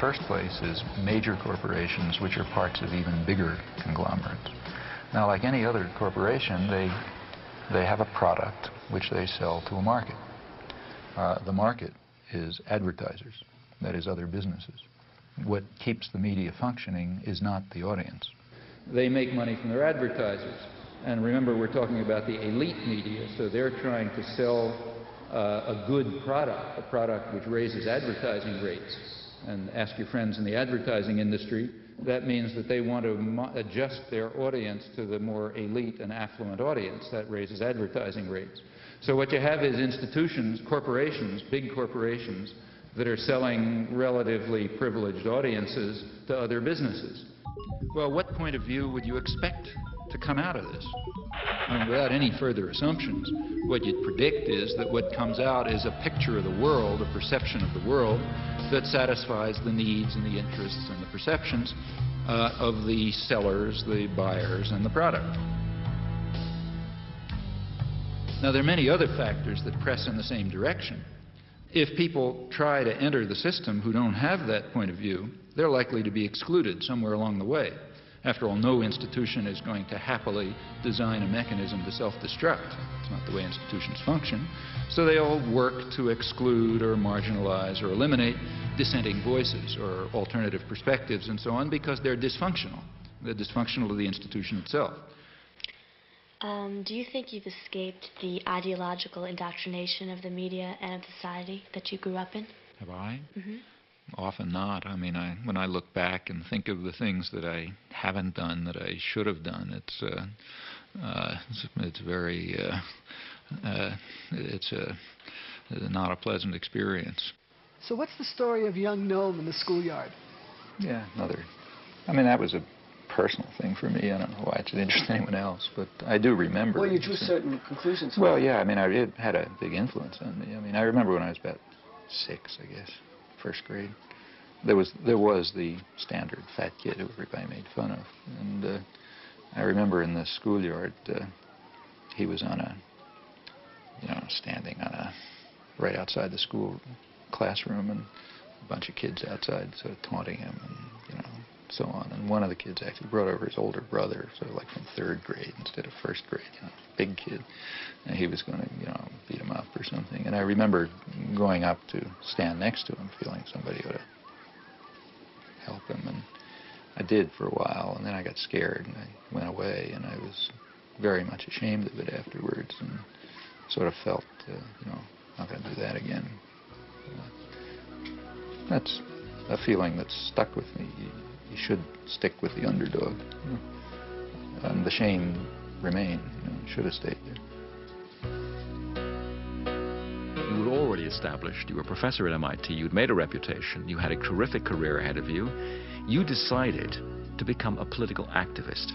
First place is major corporations, which are parts of even bigger conglomerates. Now, like any other corporation, they, they have a product which they sell to a market. Uh, the market is advertisers, that is, other businesses. What keeps the media functioning is not the audience. They make money from their advertisers. And remember, we're talking about the elite media, so they're trying to sell uh, a good product, a product which raises advertising rates. and ask your friends in the advertising industry, that means that they want to mo adjust their audience to the more elite and affluent audience. That raises advertising rates. So what you have is institutions, corporations, big corporations, that are selling relatively privileged audiences to other businesses. Well, what point of view would you expect to come out of this? I mean, without any further assumptions, what you'd predict is that what comes out is a picture of the world, a perception of the world, that satisfies the needs and the interests and the perceptions uh, of the sellers, the buyers, and the product. Now, there are many other factors that press in the same direction. If people try to enter the system who don't have that point of view, they're likely to be excluded somewhere along the way. After all, no institution is going to happily design a mechanism to self-destruct. It's not the way institutions function. So they all work to exclude or marginalize or eliminate dissenting voices or alternative perspectives and so on, because they're dysfunctional. They're dysfunctional to the institution itself. Um, do you think you've escaped the ideological indoctrination of the media and of society that you grew up in? Have I? Mm-hmm. Often not. I mean, I, when I look back and think of the things that I haven't done that I should have done, it's uh, uh, it's, it's very uh, uh, it's a uh, not a pleasant experience. So, what's the story of young Noam in the schoolyard? Yeah, another. I mean, that was a personal thing for me. I don't know why it should interest anyone else, but I do remember. Well, you drew certain conclusions. Well, yeah. I mean, I, it had a big influence on me. I mean, I remember when I was about six, I guess. First grade, there was there was the standard fat kid who everybody made fun of, and uh, I remember in the schoolyard uh, he was on a, you know, standing on a right outside the school classroom, and a bunch of kids outside sort of taunting him, and you know, so on. And one of the kids actually brought over his older brother, sort of like from third grade instead of first grade, you know, big kid, and he was going to, you know, beat him up or something. And I remember going up to stand next to him, feeling somebody ought to help him, and I did for a while, and then I got scared and I went away, and I was very much ashamed of it afterwards, and sort of felt, uh, you know, I'm not going to do that again. That's a feeling that's stuck with me. You should stick with the underdog. Yeah. And the shame remained. You know, should have stayed there. You were already established. You were a professor at M I T. You'd made a reputation. You had a terrific career ahead of you. You decided to become a political activist.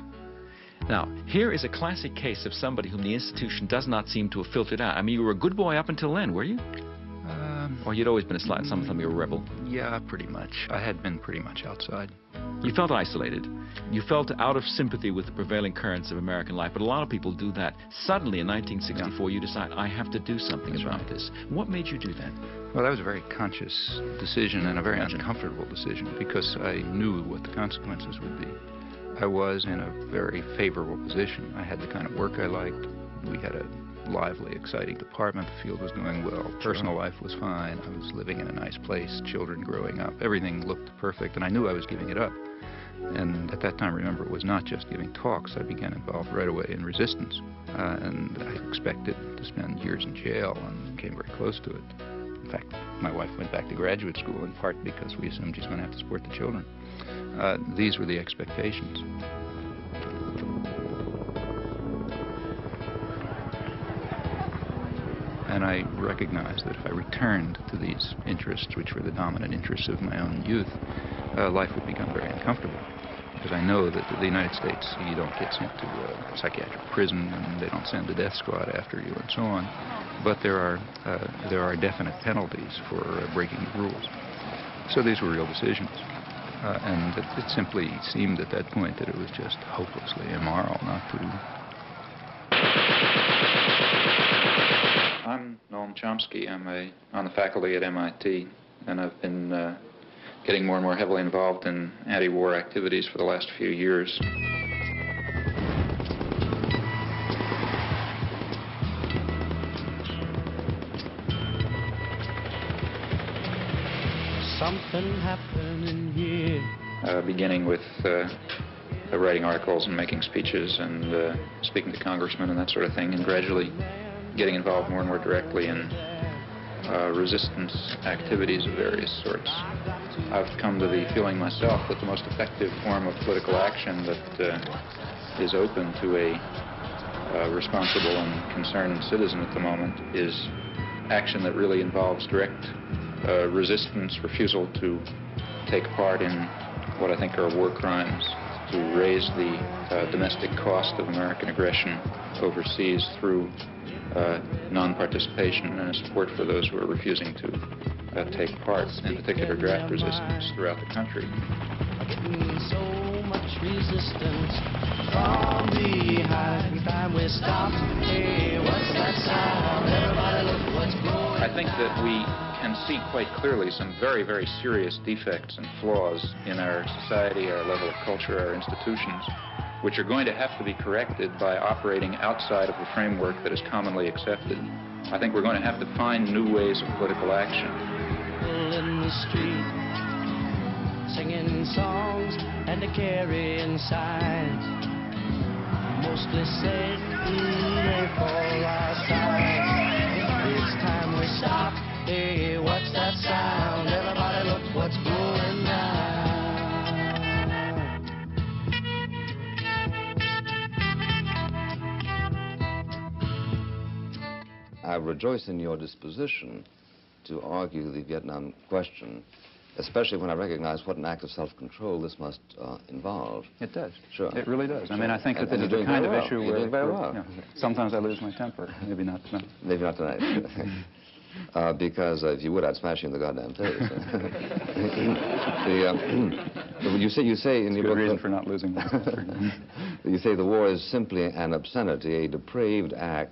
Now, here is a classic case of somebody whom the institution does not seem to have filtered out. I mean, you were a good boy up until then, were you? Um, or you'd always been a slight, something you were a rebel? Yeah, pretty much. I had been pretty much outside. You felt isolated. You felt out of sympathy with the prevailing currents of American life, but a lot of people do that. Suddenly, in nineteen sixty-four, yeah. You decide, I have to do something That's about right. this. What made you do that? Well, that was a very conscious decision and a very Imagine. uncomfortable decision, because I knew what the consequences would be. I was in a very favorable position. I had the kind of work I liked. We had a lively, exciting department. The field was doing well. Personal life was fine. I was living in a nice place, children growing up. Everything looked perfect, and I knew I was giving it up. And at that time, remember, it was not just giving talks. I began involved right away in resistance, uh, and I expected to spend years in jail and came very close to it. In fact, my wife went back to graduate school, in part because we assumed she's going to have to support the children. Uh, these were the expectations. And I recognized that if I returned to these interests, which were the dominant interests of my own youth, uh, life would become very uncomfortable. Because I know that in the United States, you don't get sent to a psychiatric prison, and they don't send the death squad after you, and so on. But there are, uh, there are definite penalties for uh, breaking the rules. So these were real decisions. Uh, and it, it simply seemed at that point that it was just hopelessly immoral not to. I'm Noam Chomsky. I'm a, on the faculty at M I T, and I've been uh, getting more and more heavily involved in anti-war activities for the last few years. Something happening here. Uh, beginning with uh, writing articles and making speeches and uh, speaking to congressmen and that sort of thing, and gradually getting involved more and more directly in uh, resistance activities of various sorts. I've come to the feeling myself that the most effective form of political action that uh, is open to a uh, responsible and concerned citizen at the moment is action that really involves direct uh, resistance, refusal to take part in what I think are war crimes, to raise the uh, domestic cost of American aggression overseas through uh, non-participation and support for those who are refusing to uh, take part, in particular draft resistance throughout the country. So much resistance from behind. Time we stopped. Hey, what's that sound? Everybody look what's going on. I think that we can see quite clearly some very, very serious defects and flaws in our society, our level of culture, our institutions, which are going to have to be corrected by operating outside of the framework that is commonly accepted. I think we're going to have to find new ways of political action. In the street, singing songs and the carrying signs, mostly said they fall outside. It's time we stop. Hey, what's that sound? Everybody look what's going on. I rejoice in your disposition to argue the Vietnam question, especially when I recognize what an act of self-control this must uh, involve. It does. Sure. It really does. Sure. I mean, I think and, that this is the kind of well. issue where well. you know, sometimes I lose my temper. Maybe not tonight. Maybe not tonight. uh, because uh, if you would, I'd smash you in the goddamn face. the, uh, you say, you say in your book... Good reason for not losing my temper. You say the war is simply an obscenity, a depraved act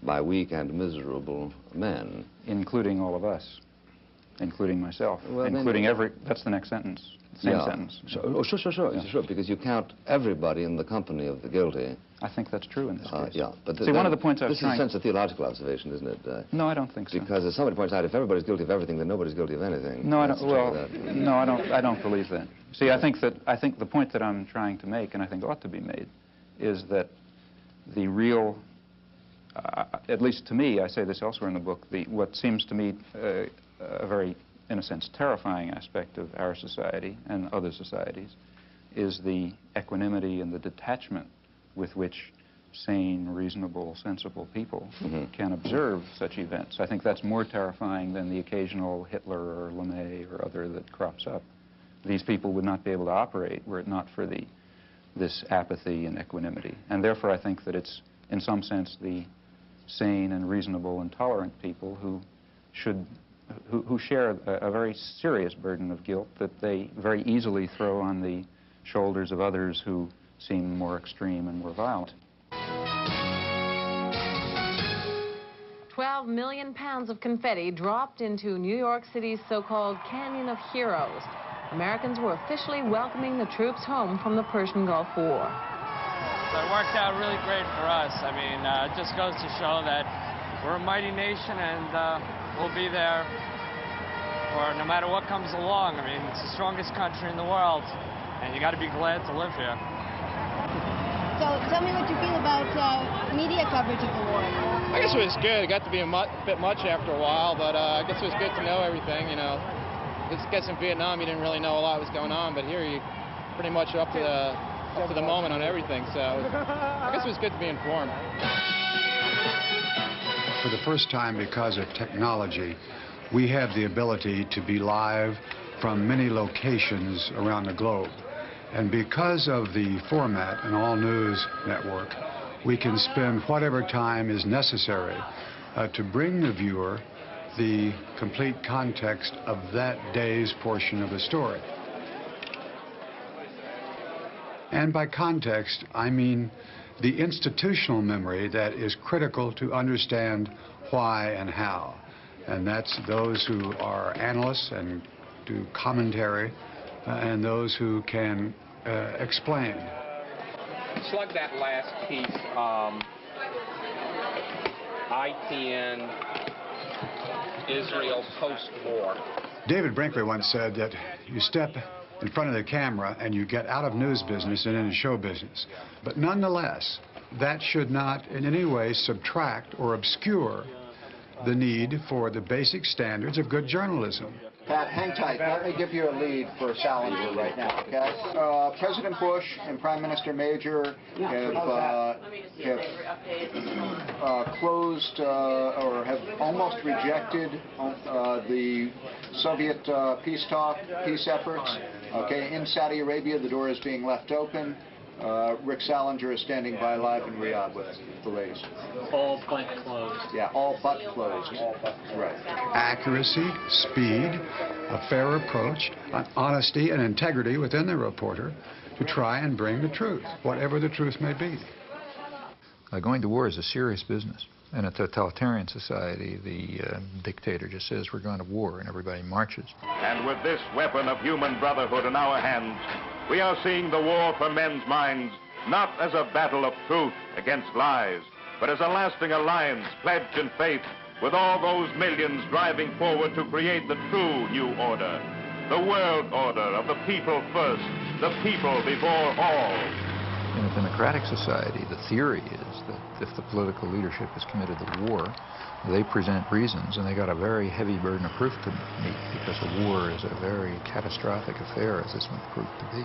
by weak and miserable men. Including all of us. Including myself, well, including every... That's the next sentence, same yeah. sentence. Sure. Oh, sure, sure, sure, yeah. sure, because you count everybody in the company of the guilty. I think that's true in this uh, case. Yeah, but th See, one of the points I was trying... This is a sense of theological observation, isn't it? Uh, no, I don't think so. Because as somebody points out, if everybody's guilty of everything, then nobody's guilty of anything. No, I don't, well, no, I don't, I don't believe that. See, I think that, I think the point that I'm trying to make, and I think ought to be made, is that the real... Uh, at least to me, I say this elsewhere in the book, the, what seems to me... Uh, a very, in a sense, terrifying aspect of our society and other societies is the equanimity and the detachment with which sane, reasonable, sensible people mm-hmm. can observe such events. I think that's more terrifying than the occasional Hitler or LeMay or other that crops up. These people would not be able to operate were it not for the, this apathy and equanimity. And therefore, I think that it's, in some sense, the sane and reasonable and tolerant people who should Who, who share a, a very serious burden of guilt that they very easily throw on the shoulders of others who seem more extreme and more violent. Twelve million pounds of confetti dropped into New York City's so-called Canyon of Heroes. Americans were officially welcoming the troops home from the Persian Gulf War. So it worked out really great for us. I mean, uh, it just goes to show that we're a mighty nation, and uh, we'll be there for no matter what comes along. I mean, it's the strongest country in the world, and you got to be glad to live here. So tell me what you feel about uh, media coverage of the war. I guess it was good. It got to be a mu bit much after a while, but uh, I guess it was good to know everything, you know. I guess in Vietnam you didn't really know a lot was going on, but here you pretty much up to the, up to the moment on everything, so I guess it was good to be informed. For the first time, because of technology, we have the ability to be live from many locations around the globe. And because of the format, an all-news network, we can spend whatever time is necessary uh, to bring the viewer the complete context of that day's portion of the story. And by context, I mean the institutional memory that is critical to understand why and how. And that's those who are analysts and do commentary, uh, and those who can uh, explain. Slug that last piece, um, I T N, Israel post-war. David Brinkley once said that you step in front of the camera and you get out of news business and into show business. But nonetheless, that should not in any way subtract or obscure the need for the basic standards of good journalism. Pat, hang tight. Let me give you a lead for Salinger right now, okay? Uh, President Bush and Prime Minister Major have, uh, have uh, closed uh, or have almost rejected uh, the Soviet uh, peace talk, peace efforts. Okay, in Saudi Arabia, the door is being left open. Uh, Rick Salinger is standing by live in Riyadh with the latest. All but closed. Yeah, all but closed. All but closed. Right. Accuracy, speed, a fair approach, an honesty and integrity within the reporter to try and bring the truth, whatever the truth may be. Uh, going to war is a serious business. In a totalitarian society, the uh, dictator just says, we're going to war, and everybody marches. And with this weapon of human brotherhood in our hands, we are seeing the war for men's minds not as a battle of truth against lies, but as a lasting alliance pledged in faith with all those millions driving forward to create the true new order, the world order of the people first, the people before all. In a democratic society, the theory is that if the political leadership is committed to war, they present reasons, and they got a very heavy burden of proof to meet, because a war is a very catastrophic affair, as this one proved to be.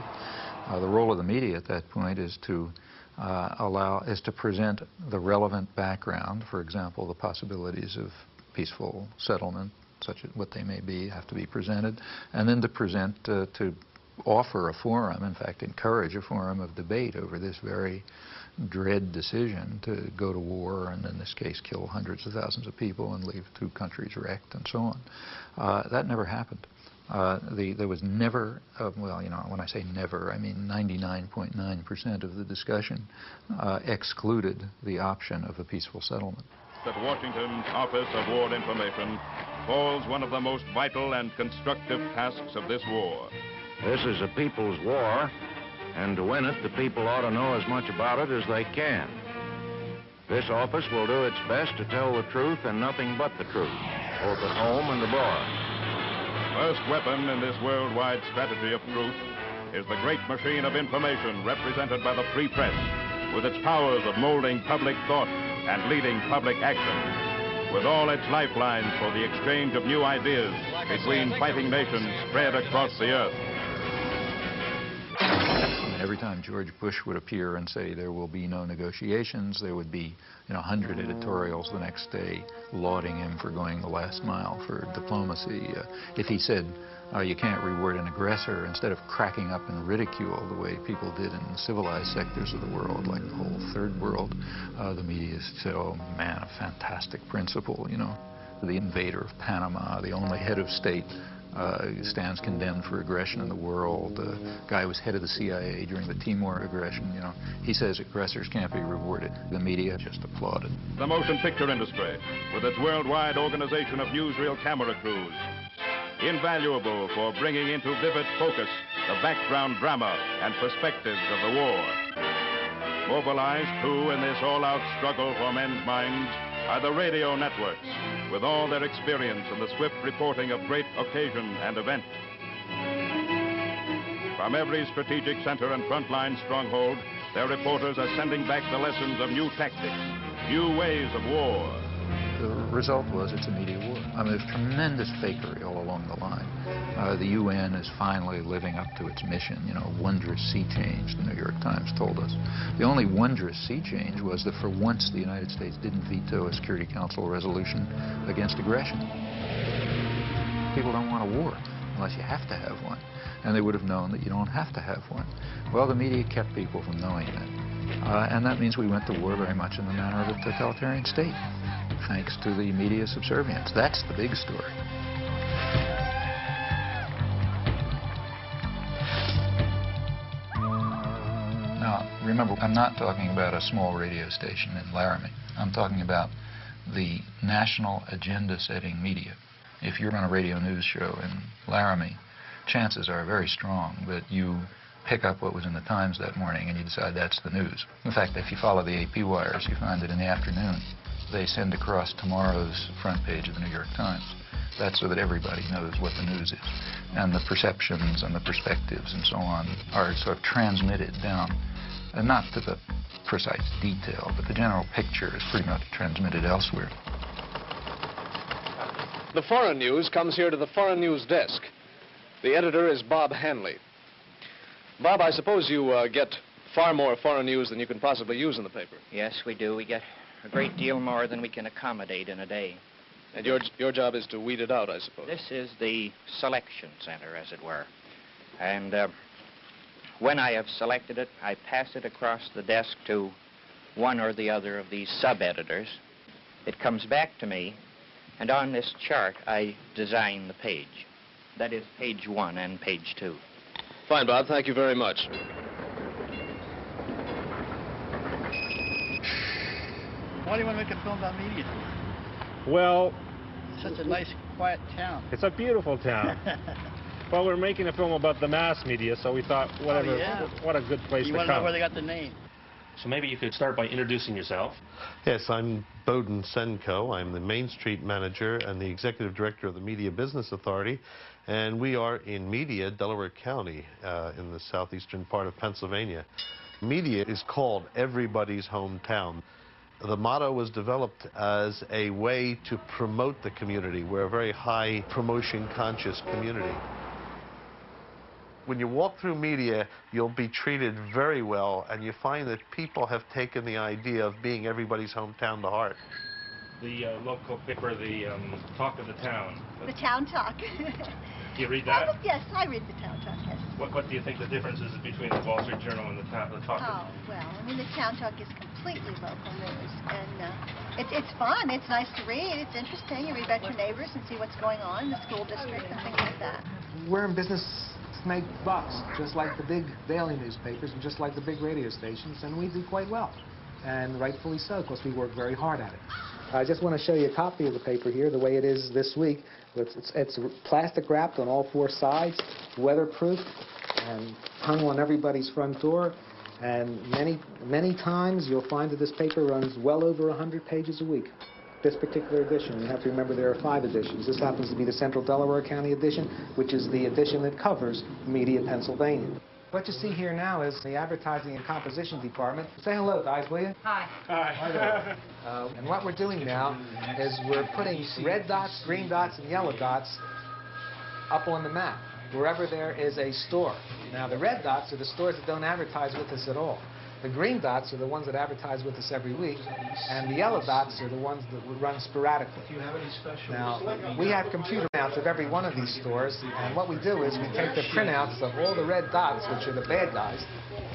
Uh, the role of the media at that point is to uh, allow, is to present the relevant background. For example, the possibilities of peaceful settlement, such as what they may be, have to be presented, and then to present uh, to. offer a forum, in fact encourage a forum of debate over this very dread decision to go to war and in this case kill hundreds of thousands of people and leave two countries wrecked and so on. Uh, that never happened. Uh, the, there was never, uh, well, you know, when I say never, I mean ninety-nine point nine percent of the discussion uh, excluded the option of a peaceful settlement. At Washington's Office of War Information falls one of the most vital and constructive tasks of this war. This is a people's war, and to win it, the people ought to know as much about it as they can. This office will do its best to tell the truth and nothing but the truth, both at home and abroad. First weapon in this worldwide strategy of truth is the great machine of information represented by the free press, with its powers of molding public thought and leading public action, with all its lifelines for the exchange of new ideas between fighting nations spread across the earth. Every time George Bush would appear and say there will be no negotiations, there would be, you know, one hundred editorials the next day lauding him for going the last mile for diplomacy. Uh, if he said, uh, you can't reward an aggressor, instead of cracking up in ridicule the way people did in the civilized sectors of the world, like the whole third world, uh, the media said, oh man, a fantastic principle, you know. The invader of Panama, the only head of state Uh, stands condemned for aggression in the world. The uh, guy was head of the C I A during the Timor aggression, you know. He says aggressors can't be rewarded. The media just applauded. The motion picture industry, with its worldwide organization of newsreel camera crews, invaluable for bringing into vivid focus the background drama and perspectives of the war. Mobilized, too, in this all-out struggle for men's minds, are the radio networks, with all their experience in the swift reporting of great occasion and event. From every strategic center and frontline stronghold, their reporters are sending back the lessons of new tactics, new ways of war. The result was it's a media war. I mean, there's tremendous fakery all along the line. Uh, the U N is finally living up to its mission, you know, wondrous sea change, the New York Times told us. The only wondrous sea change was that for once the United States didn't veto a Security Council resolution against aggression. People don't want a war unless you have to have one, and they would have known that you don't have to have one. Well, the media kept people from knowing that. Uh, and that means we went to war very much in the manner of a totalitarian state, thanks to the media subservience. That's the big story. Now, remember, I'm not talking about a small radio station in Laramie. I'm talking about the national agenda-setting media. If you're on a radio news show in Laramie, chances are very strong that you pick up what was in the Times that morning and you decide that's the news. In fact, if you follow the A P wires, you find that in the afternoon they send across tomorrow's front page of the New York Times. That's so that everybody knows what the news is. And the perceptions and the perspectives and so on are sort of transmitted down, and not to the precise detail, but the general picture is pretty much transmitted elsewhere. The foreign news comes here to the foreign news desk. The editor is Bob Hanley. Bob, I suppose you uh, get far more foreign news than you can possibly use in the paper. Yes, we do. We get a great deal more than we can accommodate in a day. And your, your job is to weed it out, I suppose. This is the selection center, as it were. And uh, when I have selected it, I pass it across the desk to one or the other of these sub-editors. It comes back to me, and on this chart, I design the page. That is page one and page two. Fine, Bob. Thank you very much. Why do you want to make a film about media? Well... It's such a nice, quiet town. It's a beautiful town. Well, we're making a film about the mass media, so we thought, whatever, oh, yeah. what a good place you to come. You want to know where they got the name. So maybe you could start by introducing yourself. Yes, I'm Bowden Senko. I'm the Main Street manager and the executive director of the Media Business Authority. And we are in Media, Delaware County, uh, in the southeastern part of Pennsylvania. Media is called everybody's hometown. The motto was developed as a way to promote the community. We're a very high promotion-conscious community. When you walk through Media, you'll be treated very well, and you find that people have taken the idea of being everybody's hometown to heart. The uh, local paper, the um, talk of the town. The Town Talk. Do you read that? Oh, yes, I read the Town Talk, yes. What, what do you think the difference is between the Wall Street Journal and the Town the Talk? Oh, well, I mean, the Town Talk is completely local news, and uh, it, it's fun. It's nice to read. It's interesting. You read about your neighbors and see what's going on in the school district and things like that. We're in business... make bucks, just like the big daily newspapers and just like the big radio stations, and we do quite well, and rightfully so, because we work very hard at it. I just want to show you a copy of the paper here, the way it is this week. It's, it's, it's plastic wrapped on all four sides, weatherproof, and hung on everybody's front door, and many, many times you'll find that this paper runs well over one hundred pages a week. This particular edition, you have to remember there are five editions. This happens to be the Central Delaware County edition, which is the edition that covers Media, Pennsylvania. What you see here now is the advertising and composition department. Say hello, guys, will you? Hi. Hi. Hi there. Uh, and what we're doing now is we're putting red dots, green dots, and yellow dots up on the map, wherever there is a store. Now, the red dots are the stores that don't advertise with us at all. The green dots are the ones that advertise with us every week, and the yellow dots are the ones that would run sporadically. If you have any special, now, we have computer mounts of every one of these stores, and what we do is we take the printouts of all the red dots, which are the bad guys,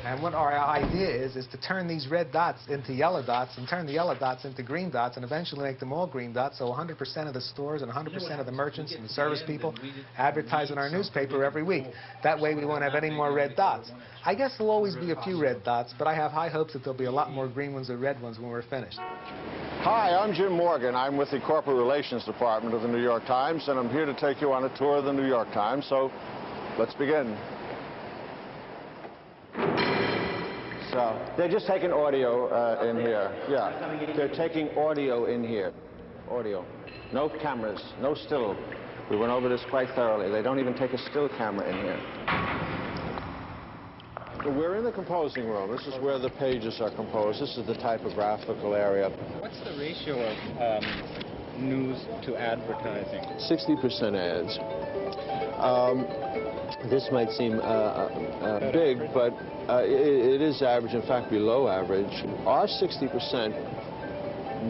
and what our idea is, is to turn these red dots into yellow dots, and turn the yellow dots into green dots, and eventually make them all green dots, so one hundred percent of the stores and one hundred percent of the merchants and the service people advertise in our newspaper every week. That way we won't have any more red dots. I guess there'll always be a few red dots, but I I have high hopes that there'll be a lot more green ones than red ones when we're finished. Hi, I'm Jim Morgan. I'm with the Corporate Relations Department of the New York Times, and I'm here to take you on a tour of the New York Times, so let's begin. So, they're just taking audio uh, in here. Yeah, they're taking audio in here. Audio. No cameras, no still. We went over this quite thoroughly. They don't even take a still camera in here. We're in the composing room. This is where the pages are composed. This is the typographical area. What's the ratio of um, news to advertising? sixty percent ads. Um, this might seem uh, uh, big, but uh, it, it is average, in fact, below average. Our sixty percent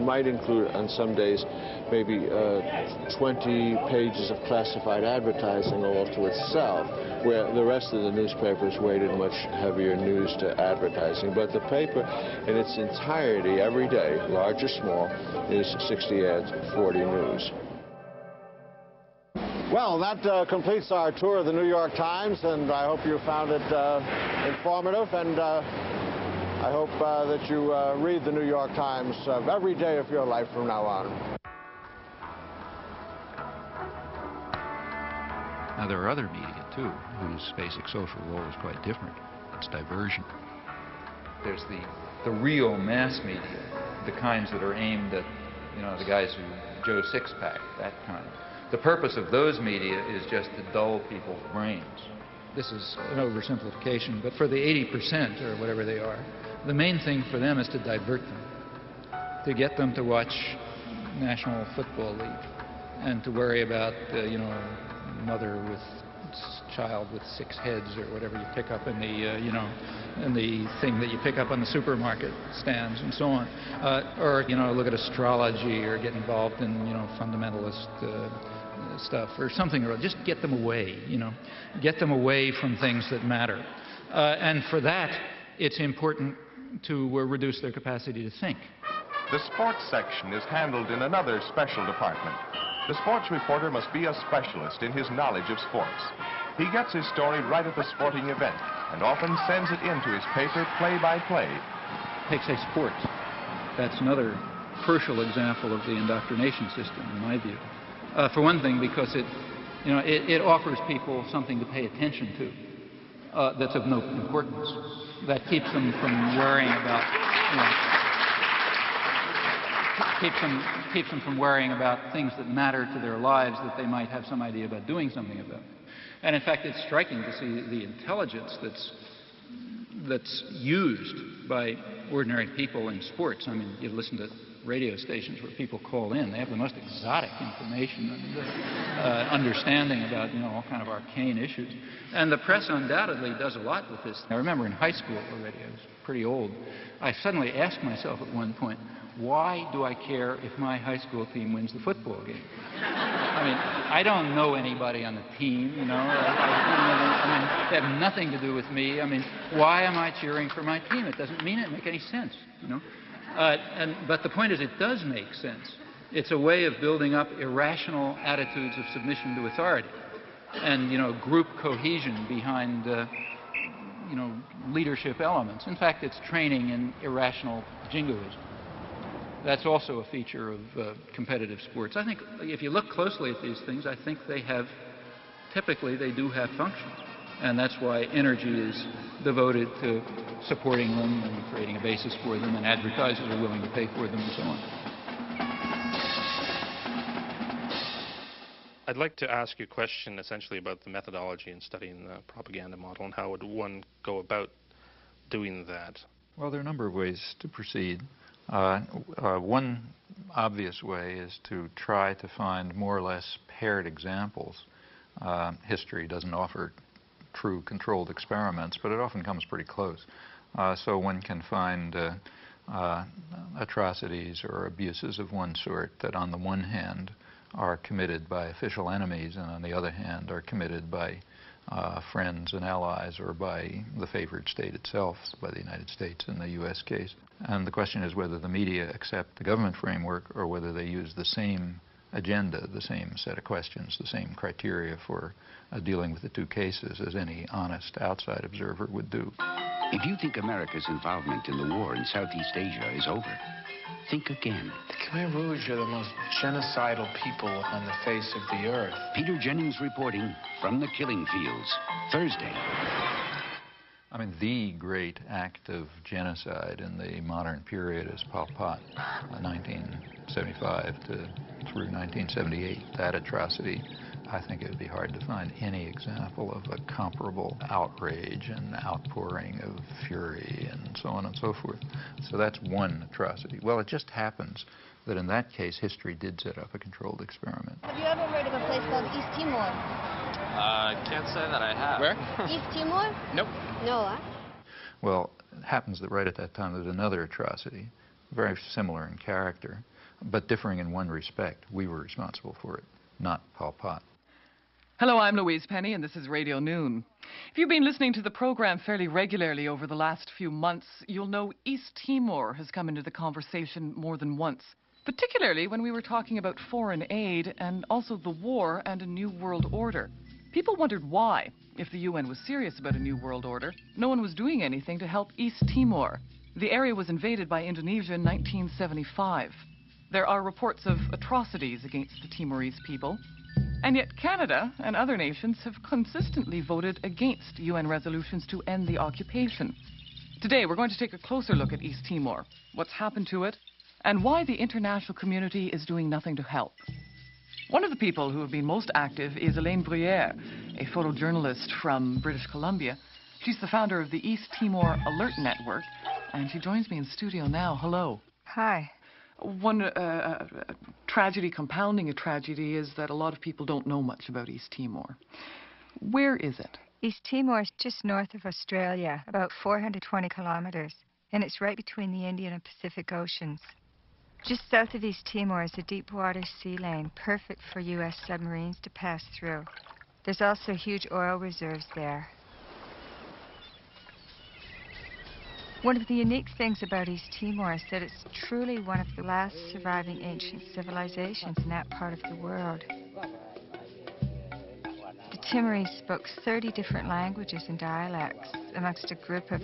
might include, on some days, maybe uh, twenty pages of classified advertising all to itself, where the rest of the newspapers weighted much heavier news to advertising. But the paper in its entirety, every day, large or small, is sixty ads, forty news. Well, that uh, completes our tour of the New York Times, and I hope you found it uh, informative, and uh, I hope uh, that you uh, read the New York Times uh, every day of your life from now on. Now, there are other media, too, whose basic social role is quite different. It's diversion. There's the, the real mass media, the kinds that are aimed at, you know, the guys who Joe Sixpack, that kind. The purpose of those media is just to dull people's brains. This is an oversimplification, but for the eighty percent, or whatever they are, the main thing for them is to divert them, to get them to watch National Football League. and to worry about, uh, you know, mother with child with six heads or whatever you pick up in the, uh, you know, in the thing that you pick up on the supermarket stands and so on. Uh, or, you know, look at astrology or get involved in, you know, fundamentalist uh, stuff or something. Or just get them away, you know, get them away from things that matter. Uh, and for that, it's important to uh, reduce their capacity to think. The sports section is handled in another special department. The sports reporter must be a specialist in his knowledge of sports. He gets his story right at the sporting event and often sends it into his paper play by play. Take, say, sports. That's another crucial example of the indoctrination system, in my view. Uh, for one thing, because it, you know, it, it offers people something to pay attention to uh, that's of no importance. That keeps them from worrying about, you know, Keeps them, keeps them from worrying about things that matter to their lives that they might have some idea about doing something about. And in fact, it's striking to see the intelligence that's, that's used by ordinary people in sports. I mean, you listen to radio stations where people call in. They have the most exotic information and uh, understanding about, you know, all kind of arcane issues. And the press undoubtedly does a lot with this. I remember in high school already, I was pretty old, I suddenly asked myself at one point, why do I care if my high school team wins the football game? I mean, I don't know anybody on the team, you know. I, I, I mean, they have nothing to do with me. I mean, why am I cheering for my team? It doesn't mean it make any sense, you know. Uh, and, but the point is, it does make sense. It's a way of building up irrational attitudes of submission to authority and, you know, group cohesion behind, uh, you know, leadership elements. In fact, it's training in irrational jingoism. That's also a feature of uh, competitive sports. I think if you look closely at these things, I think they have, typically they do have functions. And that's why energy is devoted to supporting them and creating a basis for them, and advertisers are willing to pay for them and so on. I'd like to ask you a question essentially about the methodology in studying the propaganda model and how would one go about doing that? Well, there are a number of ways to proceed. Uh, uh, one obvious way is to try to find more or less paired examples. Uh, history doesn't offer true controlled experiments, but it often comes pretty close. Uh, so one can find uh, uh, atrocities or abuses of one sort that on the one hand are committed by official enemies and on the other hand are committed by uh, friends and allies or by the favored state itself, by the United States in the U S case. And the question is whether the media accept the government framework or whether they use the same agenda, the same set of questions, the same criteria for uh, dealing with the two cases as any honest outside observer would do. If you think America's involvement in the war in Southeast Asia is over, think again. The Khmer Rouge are the most genocidal people on the face of the earth. Peter Jennings reporting from the killing fields, Thursday. I mean, the great act of genocide in the modern period is Pol Pot, nineteen seventy-five to, through nineteen seventy-eight. That atrocity, I think it would be hard to find any example of a comparable outrage and outpouring of fury and so on and so forth. So that's one atrocity. Well, it just happens that in that case, history did set up a controlled experiment. Have you ever heard of a place called East Timor? I uh, can't say that I have. Where? East Timor? Nope. No, huh? Well, it happens that right at that time there's another atrocity, very similar in character, but differing in one respect. We were responsible for it, not Pol Pot. Hello, I'm Louise Penny, and this is Radio Noon. If you've been listening to the program fairly regularly over the last few months, you'll know East Timor has come into the conversation more than once, particularly when we were talking about foreign aid and also the war and a new world order. People wondered why, if the U N was serious about a new world order, no one was doing anything to help East Timor. The area was invaded by Indonesia in nineteen seventy-five. There are reports of atrocities against the Timorese people, and yet Canada and other nations have consistently voted against U N resolutions to end the occupation. Today, we're going to take a closer look at East Timor, what's happened to it, and why the international community is doing nothing to help. One of the people who have been most active is Elaine Bruyere, a photojournalist from British Columbia. She's the founder of the East Timor Alert Network, and she joins me in studio now. Hello. Hi. One uh, tragedy compounding a tragedy is that a lot of people don't know much about East Timor. Where is it? East Timor is just north of Australia, about four hundred twenty kilometers, and it's right between the Indian and Pacific Oceans. Just south of East Timor is a deep water sea lane, perfect for U S submarines to pass through. There's also huge oil reserves there. One of the unique things about East Timor is that it's truly one of the last surviving ancient civilizations in that part of the world. The Timorese spoke thirty different languages and dialects amongst a group of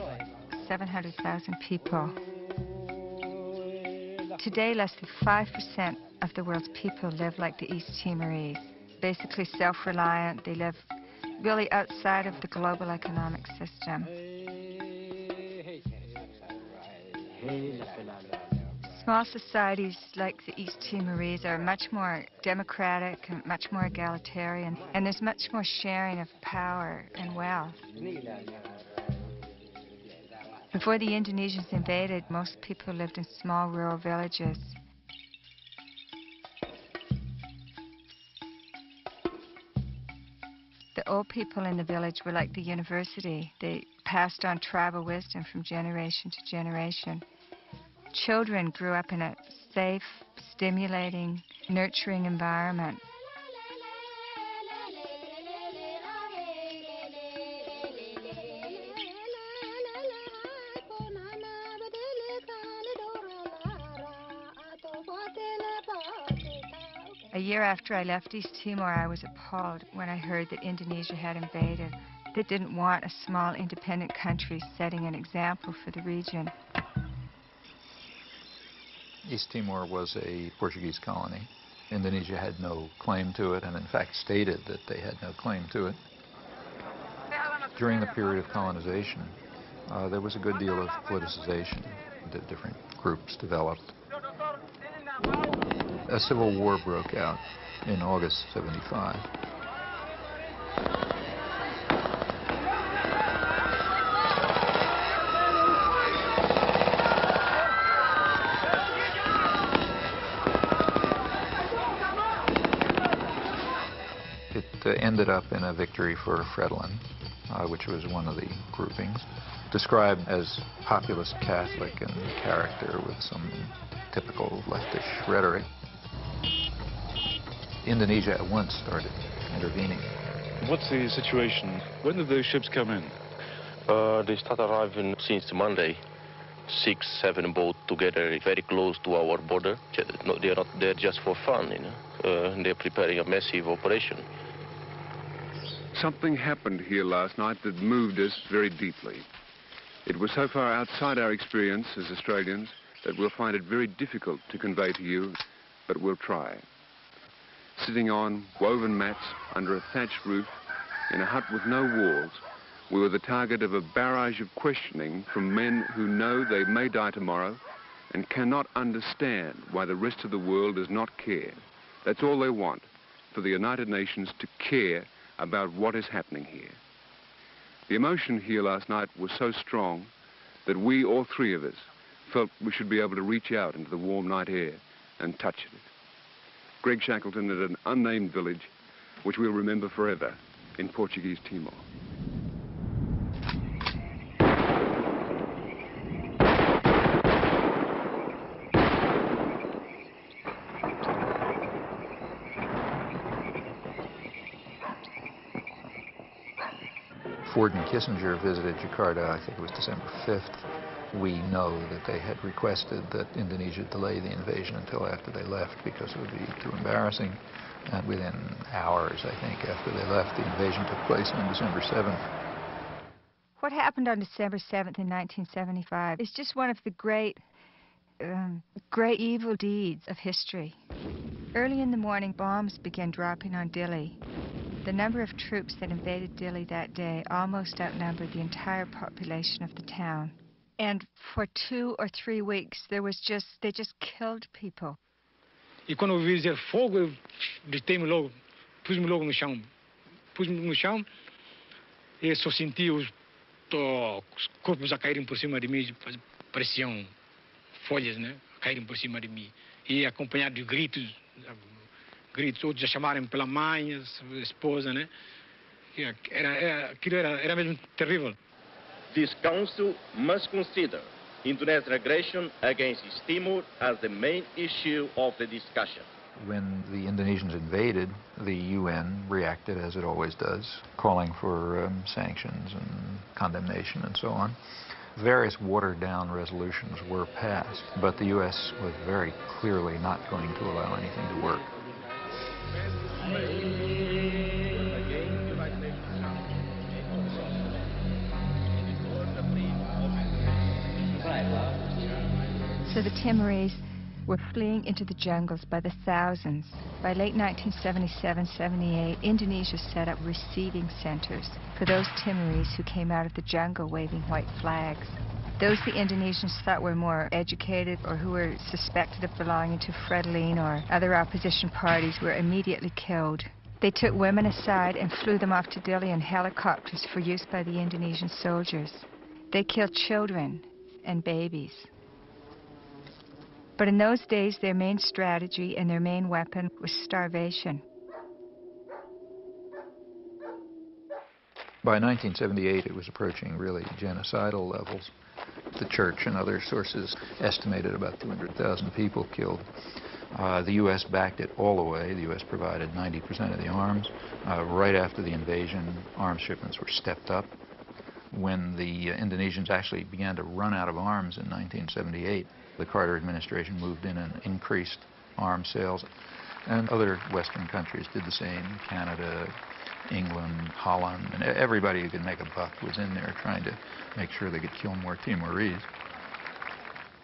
seven hundred thousand people. Today, less than five percent of the world's people live like the East Timorese, basically self-reliant. They live really outside of the global economic system. Small societies like the East Timorese are much more democratic and much more egalitarian, and there's much more sharing of power and wealth. Before the Indonesians invaded, most people lived in small rural villages. The old people in the village were like the university. They passed on tribal wisdom from generation to generation. Children grew up in a safe, stimulating, nurturing environment. A year after I left East Timor, I was appalled when I heard that Indonesia had invaded. They didn't want a small, independent country setting an example for the region. East Timor was a Portuguese colony. Indonesia had no claim to it, and in fact stated that they had no claim to it. During the period of colonization, uh, there was a good deal of politicization that different groups developed. A civil war broke out in August seventy-five. It uh, ended up in a victory for Fredlin, uh, which was one of the groupings, described as populist Catholic in character with some typical leftish rhetoric. Indonesia at once started intervening. What's the situation? When did those ships come in? Uh, they start arriving since Monday. Six, seven boats together, very close to our border. They are not there just for fun, you know. Uh, they're preparing a massive operation. Something happened here last night that moved us very deeply. It was so far outside our experience as Australians that we'll find it very difficult to convey to you, but we'll try. Sitting on woven mats under a thatched roof in a hut with no walls, we were the target of a barrage of questioning from men who know they may die tomorrow and cannot understand why the rest of the world does not care. That's all they want, for the United Nations to care about what is happening here. The emotion here last night was so strong that we, all three of us, felt we should be able to reach out into the warm night air and touch it. Greg Shackleton at an unnamed village, which we'll remember forever, in Portuguese Timor. Ford and Kissinger visited Jakarta, I think it was December fifth. We know that they had requested that Indonesia delay the invasion until after they left because it would be too embarrassing. And within hours, I think, after they left, the invasion took place on December seventh. What happened on December seventh in nineteen seventy-five is just one of the great, um, great evil deeds of history. Early in the morning, bombs began dropping on Dili. The number of troops that invaded Dili that day almost outnumbered the entire population of the town. And for two or three weeks, there was just, they just killed people. gritos, de chamarem pela mãe, esposa, né? Era, era, aquilo era, era mesmo terrível. This council must consider Indonesian aggression against East Timor as the main issue of the discussion. When the Indonesians invaded, the U N reacted as it always does, calling for um, sanctions and condemnation and so on. Various watered-down resolutions were passed, but the U S was very clearly not going to allow anything to work. So the Timorese were fleeing into the jungles by the thousands. By late nineteen seventy-seven seventy-eight, Indonesia set up receiving centers for those Timorese who came out of the jungle waving white flags. Those the Indonesians thought were more educated or who were suspected of belonging to Fratelin or other opposition parties were immediately killed. They took women aside and flew them off to Dili in helicopters for use by the Indonesian soldiers. They killed children and babies. But in those days, their main strategy and their main weapon was starvation. By nineteen seventy-eight, it was approaching really genocidal levels. The church and other sources estimated about two hundred thousand people killed. Uh, the U S backed it all the way. The U S provided ninety percent of the arms. Uh, right after the invasion, arms shipments were stepped up. When the uh, Indonesians actually began to run out of arms in nineteen seventy-eight, the Carter administration moved in and increased arms sales. And other Western countries did the same. Canada, England, Holland, and everybody who could make a buck was in there trying to make sure they could kill more Timorese.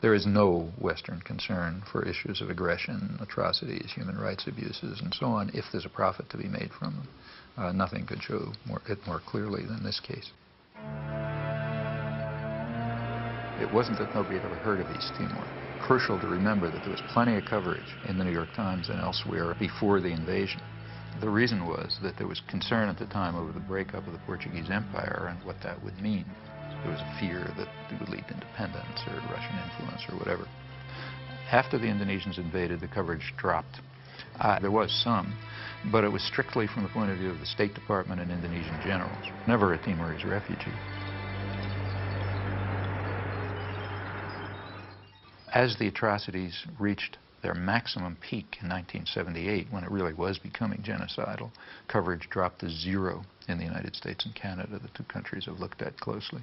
There is no Western concern for issues of aggression, atrocities, human rights abuses, and so on, if there's a profit to be made from them. Uh, nothing could show more, it more clearly than this case. It wasn't that nobody had ever heard of East Timor. Crucial to remember that there was plenty of coverage in the New York Times and elsewhere before the invasion. The reason was that there was concern at the time over the breakup of the Portuguese Empire and what that would mean. There was a fear that it would lead to independence or Russian influence or whatever. After the Indonesians invaded, the coverage dropped. Uh, there was some, but it was strictly from the point of view of the State Department and Indonesian generals, never a Timorese refugee. As the atrocities reached their maximum peak in nineteen seventy-eight, when it really was becoming genocidal, coverage dropped to zero in the United States and Canada. The two countries have looked at closely,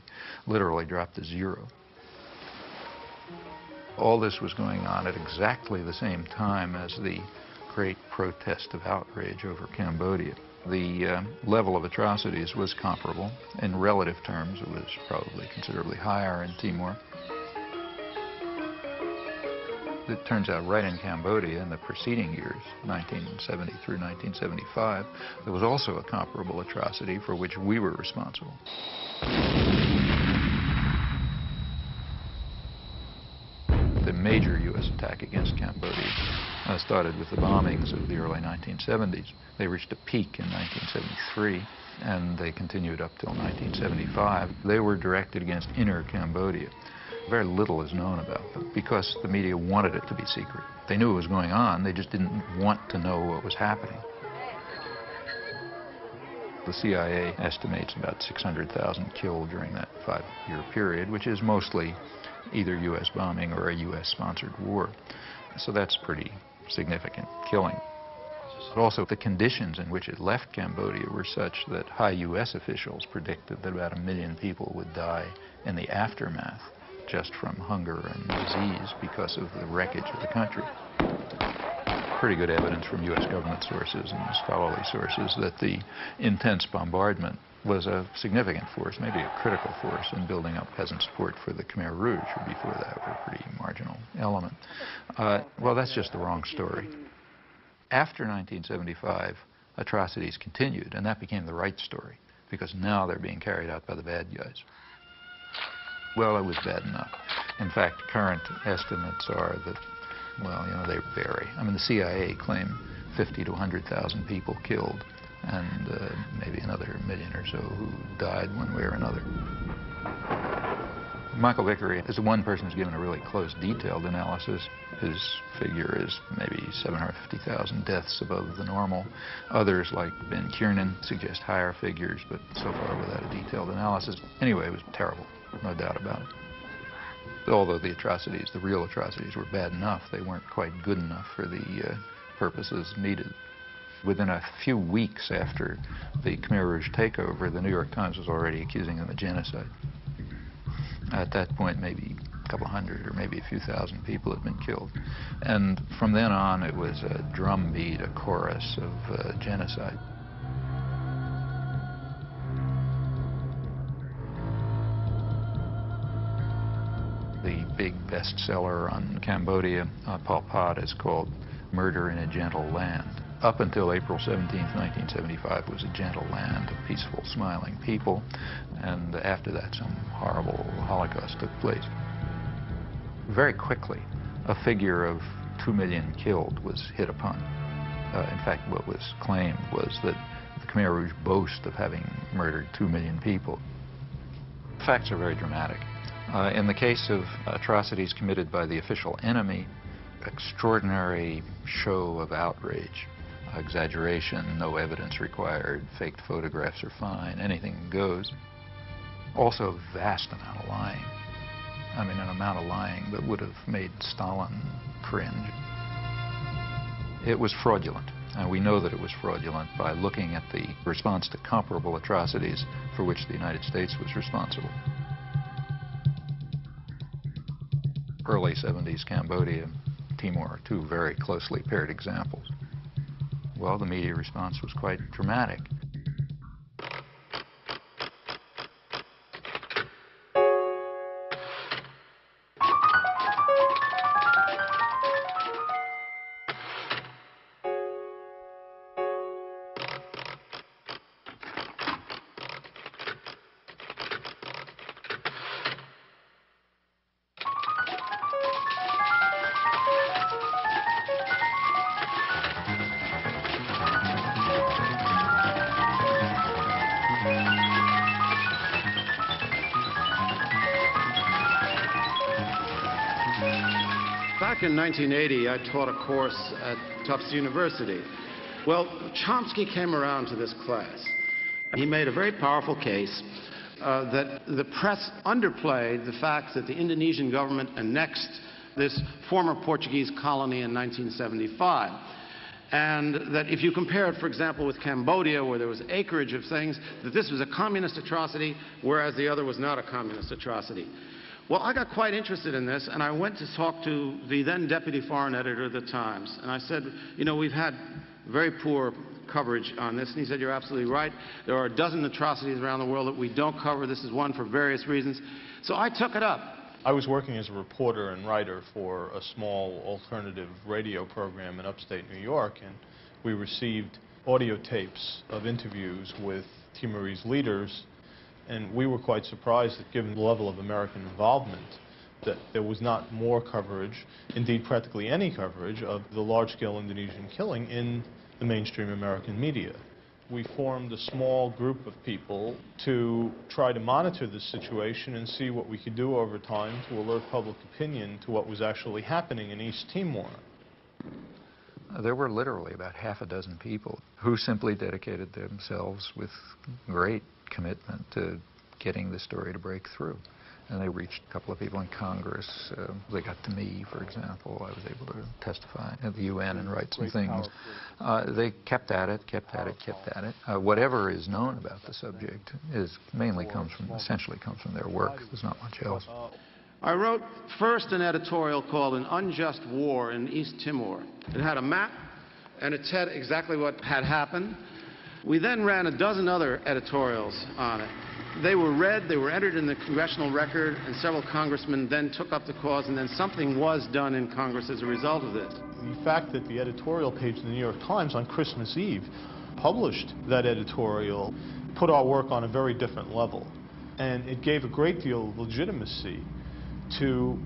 literally dropped to zero. All this was going on at exactly the same time as the great protest of outrage over Cambodia. The uh, level of atrocities was comparable. In relative terms, it was probably considerably higher in Timor. It turns out right in Cambodia in the preceding years, nineteen seventy through nineteen seventy-five, there was also a comparable atrocity for which we were responsible. The major U S attack against Cambodia uh, started with the bombings of the early nineteen seventies. They reached a peak in nineteen seventy-three, and they continued up till nineteen seventy-five. They were directed against inner Cambodia. Very little is known about them because the media wanted it to be secret. They knew what was going on, they just didn't want to know what was happening. The C I A estimates about six hundred thousand killed during that five-year period, which is mostly either U S bombing or a U S-sponsored war. So that's pretty significant killing. But also, the conditions in which it left Cambodia were such that high U S officials predicted that about a million people would die in the aftermath, just from hunger and disease because of the wreckage of the country. Pretty good evidence from U S government sources and scholarly sources that the intense bombardment was a significant force, maybe a critical force, in building up peasant support for the Khmer Rouge, who before that were a pretty marginal element. Uh, well, that's just the wrong story. After nineteen seventy-five, atrocities continued, and that became the right story, because now they're being carried out by the bad guys. Well, it was bad enough. In fact, current estimates are that, well, you know, they vary. I mean, the C I A claimed fifty to one hundred thousand people killed and uh, maybe another million or so who died one way or another. Michael Vickery is the one person who's given a really close, detailed analysis. His figure is maybe seven hundred fifty thousand deaths above the normal. Others, like Ben Kiernan, suggest higher figures, but so far without a detailed analysis. Anyway, it was terrible, no doubt about it. But although the atrocities, the real atrocities, were bad enough, they weren't quite good enough for the uh, purposes needed. Within a few weeks after the Khmer Rouge takeover, the New York Times was already accusing them of genocide. At that point, maybe a couple hundred or maybe a few thousand people had been killed. And from then on, it was a drumbeat, a chorus of uh, genocide. The big bestseller on Cambodia, uh, Pol Pot, is called Murder in a Gentle Land. Up until April seventeenth, nineteen seventy-five, was a gentle land of peaceful, smiling people, and after that some horrible Holocaust took place. Very quickly, a figure of two million killed was hit upon. Uh, in fact, what was claimed was that the Khmer Rouge boast of having murdered two million people. Facts are very dramatic. Uh, in the case of atrocities committed by the official enemy, extraordinary show of outrage. Exaggeration, no evidence required, faked photographs are fine, anything goes. Also, a vast amount of lying. I mean, an amount of lying that would have made Stalin cringe. It was fraudulent, and we know that it was fraudulent by looking at the response to comparable atrocities for which the United States was responsible. Early seventies, Cambodia, Timor, two very closely paired examples. Well, the media response was quite dramatic. In nineteen eighty, I taught a course at Tufts University. Well, Chomsky came around to this class. He made a very powerful case uh, that the press underplayed the fact that the Indonesian government annexed this former Portuguese colony in nineteen seventy-five. And that if you compare it, for example, with Cambodia, where there was acreage of things, that this was a communist atrocity, whereas the other was not a communist atrocity. Well, I got quite interested in this, and I went to talk to the then deputy foreign editor of the Times. And I said, you know, we've had very poor coverage on this. And he said, you're absolutely right. There are a dozen atrocities around the world that we don't cover. This is one for various reasons. So I took it up. I was working as a reporter and writer for a small alternative radio program in upstate New York, and we received audio tapes of interviews with Timorese leaders. And we were quite surprised that, given the level of American involvement, that there was not more coverage, indeed practically any coverage, of the large-scale Indonesian killing in the mainstream American media. We formed a small group of people to try to monitor the situation and see what we could do over time to alert public opinion to what was actually happening in East Timor. There were literally about half a dozen people who simply dedicated themselves with great commitment to getting the story to break through. And they reached a couple of people in Congress. Uh, they got to me, for example. I was able to testify at the U N and write some things. Uh, they kept at it, kept at it, kept at it. Uh, whatever is known about the subject is mainly comes from, essentially comes from their work. There's not much else. I wrote first an editorial called An Unjust War in East Timor. It had a map, and it said exactly what had happened. We then ran a dozen other editorials on it. They were read, they were entered in the congressional record, and several congressmen then took up the cause, and then something was done in Congress as a result of this. The fact that the editorial page of the New York Times on Christmas Eve published that editorial put our work on a very different level, and it gave a great deal of legitimacy to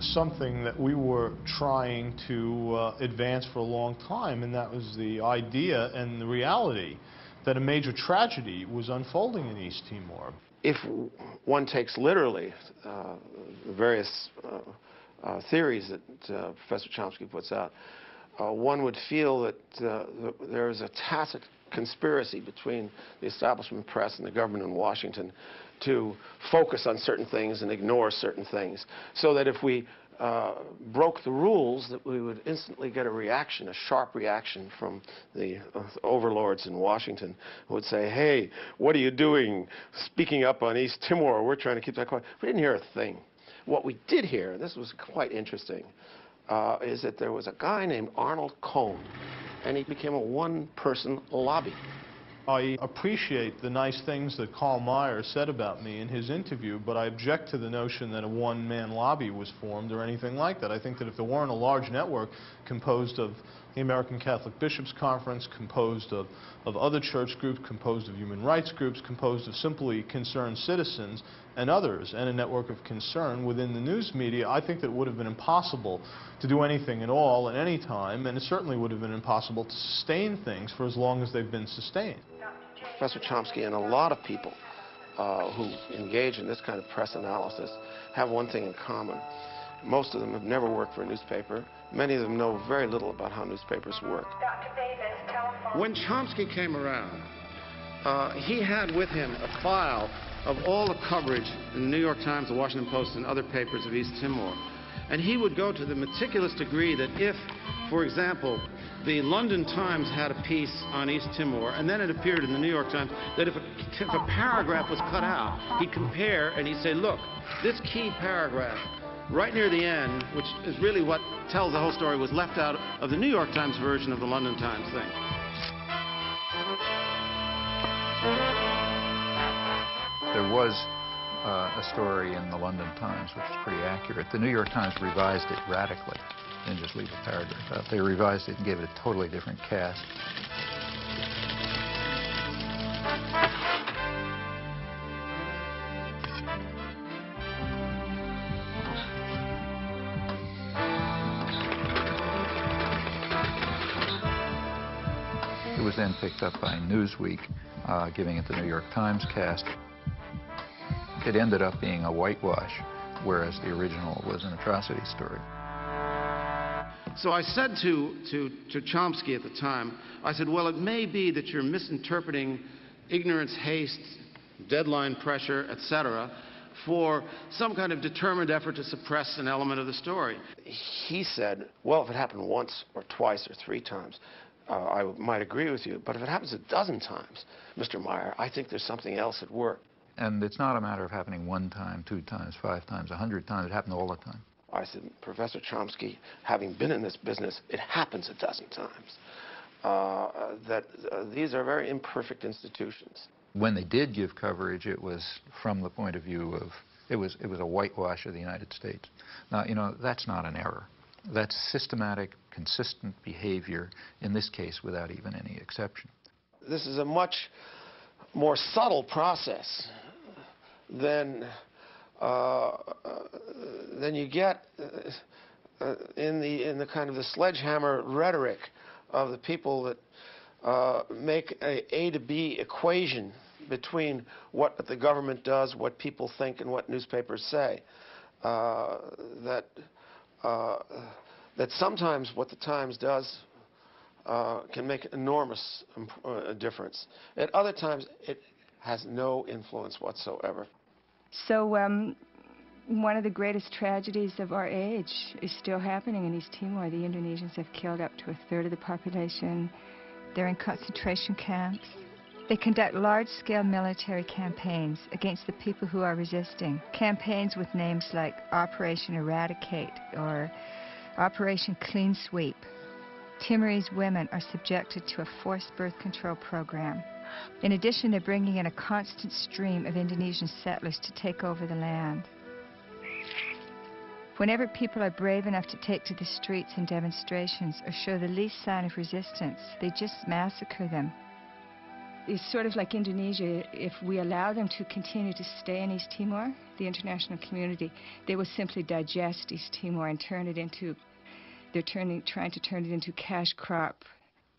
something that we were trying to uh, advance for a long time, and that was the idea and the reality that a major tragedy was unfolding in East Timor. if one takes literally uh, various uh, uh, theories that uh, Professor Chomsky puts out, uh, one would feel that uh, th there is a tacit conspiracy between the establishment press and the government in Washington to focus on certain things and ignore certain things, so that if we uh, broke the rules, that we would instantly get a reaction, a sharp reaction from the uh, overlords in Washington, who would say, hey, what are you doing speaking up on East Timor? We're trying to keep that quiet. We didn't hear a thing. What we did hear, and this was quite interesting, uh, is that there was a guy named Arnold Cohn, and he became a one-person lobby. I appreciate the nice things that Carl Meyer said about me in his interview, but I object to the notion that a one-man lobby was formed or anything like that. I think that if there weren't a large network composed of the American Catholic Bishops' Conference, composed of, of other church groups, composed of human rights groups, composed of simply concerned citizens and others, and a network of concern within the news media, I think that it would have been impossible to do anything at all at any time, and it certainly would have been impossible to sustain things for as long as they've been sustained. Professor Chomsky and a lot of people uh, who engage in this kind of press analysis have one thing in common. Most of them have never worked for a newspaper. Many of them know very little about how newspapers work. When Chomsky came around, uh, he had with him a file of all the coverage in the New York Times, the Washington Post, and other papers of East Timor. And he would go to the meticulous degree that if, for example, the London Times had a piece on East Timor, and then it appeared in the New York Times, that if a, if a paragraph was cut out, he'd compare and he'd say, look, this key paragraph right near the end, which is really what tells the whole story, was left out of the New York Times version of the London Times thing. There was uh, a story in the London Times which was pretty accurate. The New York Times revised it radically. Then just leave a paragraph out. They revised it and gave it a totally different cast. It was then picked up by Newsweek, uh, giving it the New York Times cast. It ended up being a whitewash, whereas the original was an atrocity story. So I said to, to, to Chomsky at the time, I said, well, it may be that you're misinterpreting ignorance, haste, deadline pressure, et cetera, for some kind of determined effort to suppress an element of the story. He said, well, if it happened once or twice or three times, uh, I might agree with you. But if it happens a dozen times, Mister Meyer, I think there's something else at work. And it's not a matter of happening one time, two times, five times, a hundred times. It happened all the time. I said, Professor Chomsky, having been in this business, it happens a dozen times. Uh, that uh, these are very imperfect institutions. When they did give coverage, it was from the point of view of, it was, it was a whitewash of the United States. Now, you know, that's not an error. That's systematic, consistent behavior, in this case, without even any exception. This is a much more subtle process than Uh, uh, then you get uh, uh, in the in the kind of the sledgehammer rhetoric of the people that uh, make a A to B equation between what the government does, what people think, and what newspapers say. Uh, that uh, that sometimes what the Times does uh, can make enormous imp uh, difference. At other times, it has no influence whatsoever. So um, one of the greatest tragedies of our age is still happening in East Timor. The Indonesians have killed up to a third of the population. They're in concentration camps. They conduct large-scale military campaigns against the people who are resisting. Campaigns with names like Operation Eradicate or Operation Clean Sweep. Timorese women are subjected to a forced birth control program. In addition, they're bringing in a constant stream of Indonesian settlers to take over the land. Whenever people are brave enough to take to the streets in demonstrations or show the least sign of resistance, they just massacre them. It's sort of like Indonesia. If we allow them to continue to stay in East Timor, the international community, they will simply digest East Timor and turn it into, they're turning, trying to turn it into cash crop.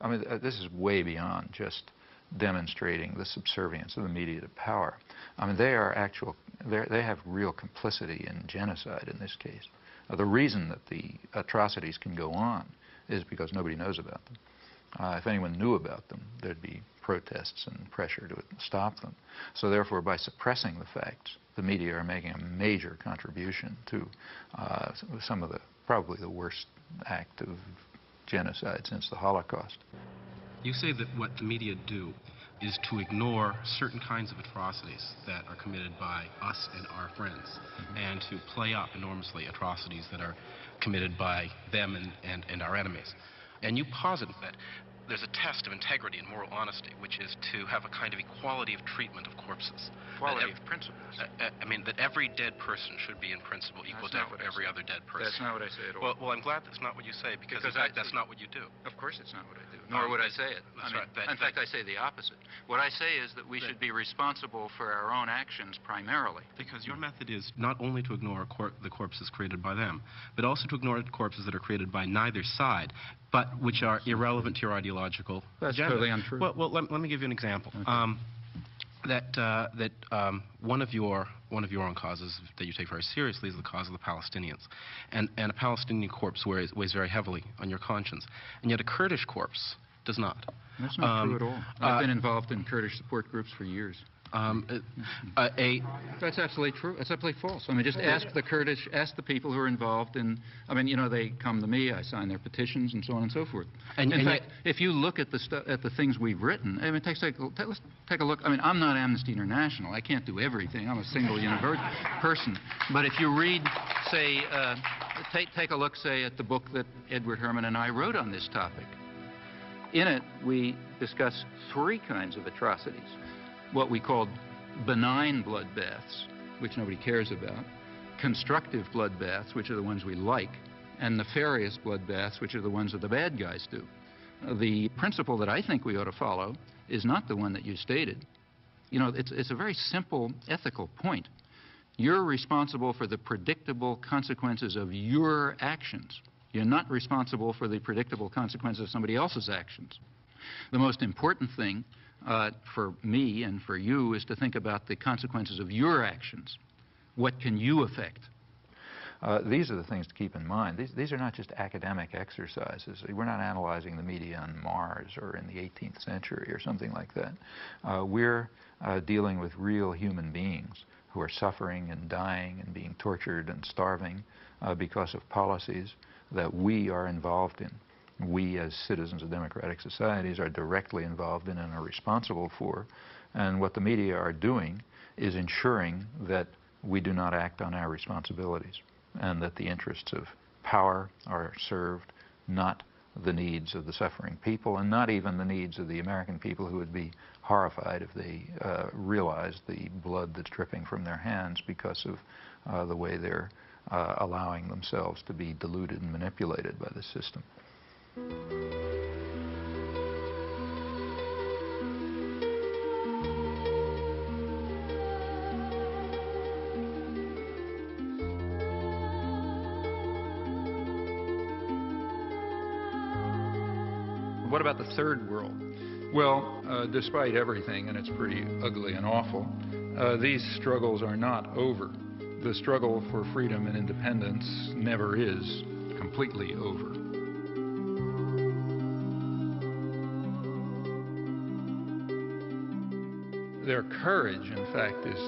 I mean, uh, this is way beyond just demonstrating the subservience of the media to power. I mean, they are actual, they have real complicity in genocide in this case. Uh, the reason that the atrocities can go on is because nobody knows about them. Uh, if anyone knew about them, there'd be protests and pressure to stop them. So therefore, by suppressing the facts, the media are making a major contribution to uh, some of the, probably the worst act of genocide since the Holocaust. You say that what the media do is to ignore certain kinds of atrocities that are committed by us and our friends, mm-hmm. and to play up enormously atrocities that are committed by them and, and, and our enemies. And you posit that there's a test of integrity and moral honesty, which is to have a kind of equality of treatment of corpses. Equality of principles. I, I mean, that every dead person should be in principle equal to every other dead person. That's not what I say at all. Well, well I'm glad that's not what you say, because, because in fact, I, that's not what you do. Of course it's not what I do, nor um, would I say it. I mean, right, that, in that, fact, that, I say the opposite. What I say is that we that, should be responsible for our own actions primarily. Because your method is not only to ignore cor the corpses created by them, but also to ignore corpses that are created by neither side, but which are irrelevant to your ideological That's agenda. Totally untrue. Well, well let, let me give you an example. Okay. Um, that uh, that um, one of your one of your own causes that you take very seriously is the cause of the Palestinians, and and a Palestinian corpse weighs, weighs very heavily on your conscience, and yet a Kurdish corpse does not. That's not um, true at all. I've uh, been involved in Kurdish support groups for years. Um, uh, a That's absolutely true. That's absolutely false. I mean, just ask the Kurdish, ask the people who are involved in, I mean, you know, they come to me, I sign their petitions and so on and so forth. And, in and fact, yet, if you look at the, stu at the things we've written, I mean, take, take, let's take a look. I mean, I'm not Amnesty International. I can't do everything. I'm a single universe person. But if you read, say, uh, take, take a look, say, at the book that Edward Herman and I wrote on this topic. In it, we discuss three kinds of atrocities. What we called benign bloodbaths, which nobody cares about, constructive bloodbaths, which are the ones we like, and nefarious bloodbaths, which are the ones that the bad guys do. The principle that I think we ought to follow is not the one that you stated. You know, it's, it's a very simple ethical point. You're responsible for the predictable consequences of your actions. You're not responsible for the predictable consequences of somebody else's actions. The most important thing Uh, for me and for you is to think about the consequences of your actions. What can you affect? Uh, these are the things to keep in mind. These, these are not just academic exercises. We're not analyzing the media on Mars or in the eighteenth century or something like that. Uh, we're uh, dealing with real human beings who are suffering and dying and being tortured and starving uh, because of policies that we are involved in. We as citizens of democratic societies are directly involved in and are responsible for, and what the media are doing is ensuring that we do not act on our responsibilities and that the interests of power are served, not the needs of the suffering people and not even the needs of the American people who would be horrified if they uh, realized the blood that's dripping from their hands because of uh, the way they're uh, allowing themselves to be deluded and manipulated by the system. What about the third world? Well, uh, despite everything, and it's pretty ugly and awful, uh, these struggles are not over. The struggle for freedom and independence never is completely over. Their courage, in fact, is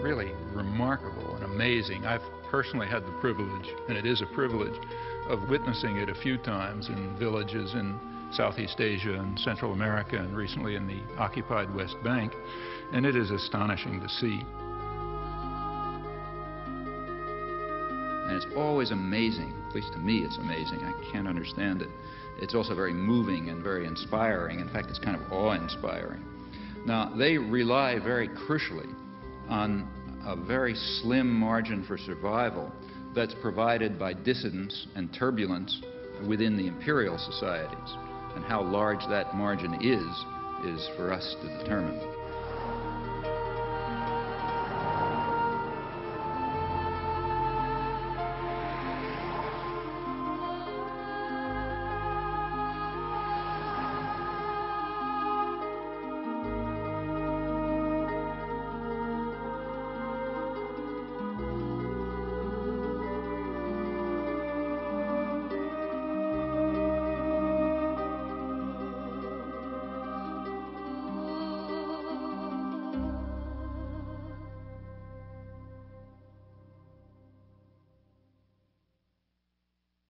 really remarkable and amazing. I've personally had the privilege, and it is a privilege, of witnessing it a few times in villages in Southeast Asia and Central America and recently in the occupied West Bank, and it is astonishing to see. And it's always amazing, at least to me it's amazing, I can't understand it. It's also very moving and very inspiring. In fact, it's kind of awe-inspiring. Now, they rely very crucially on a very slim margin for survival that's provided by dissidence and turbulence within the imperial societies. And how large that margin is, is for us to determine.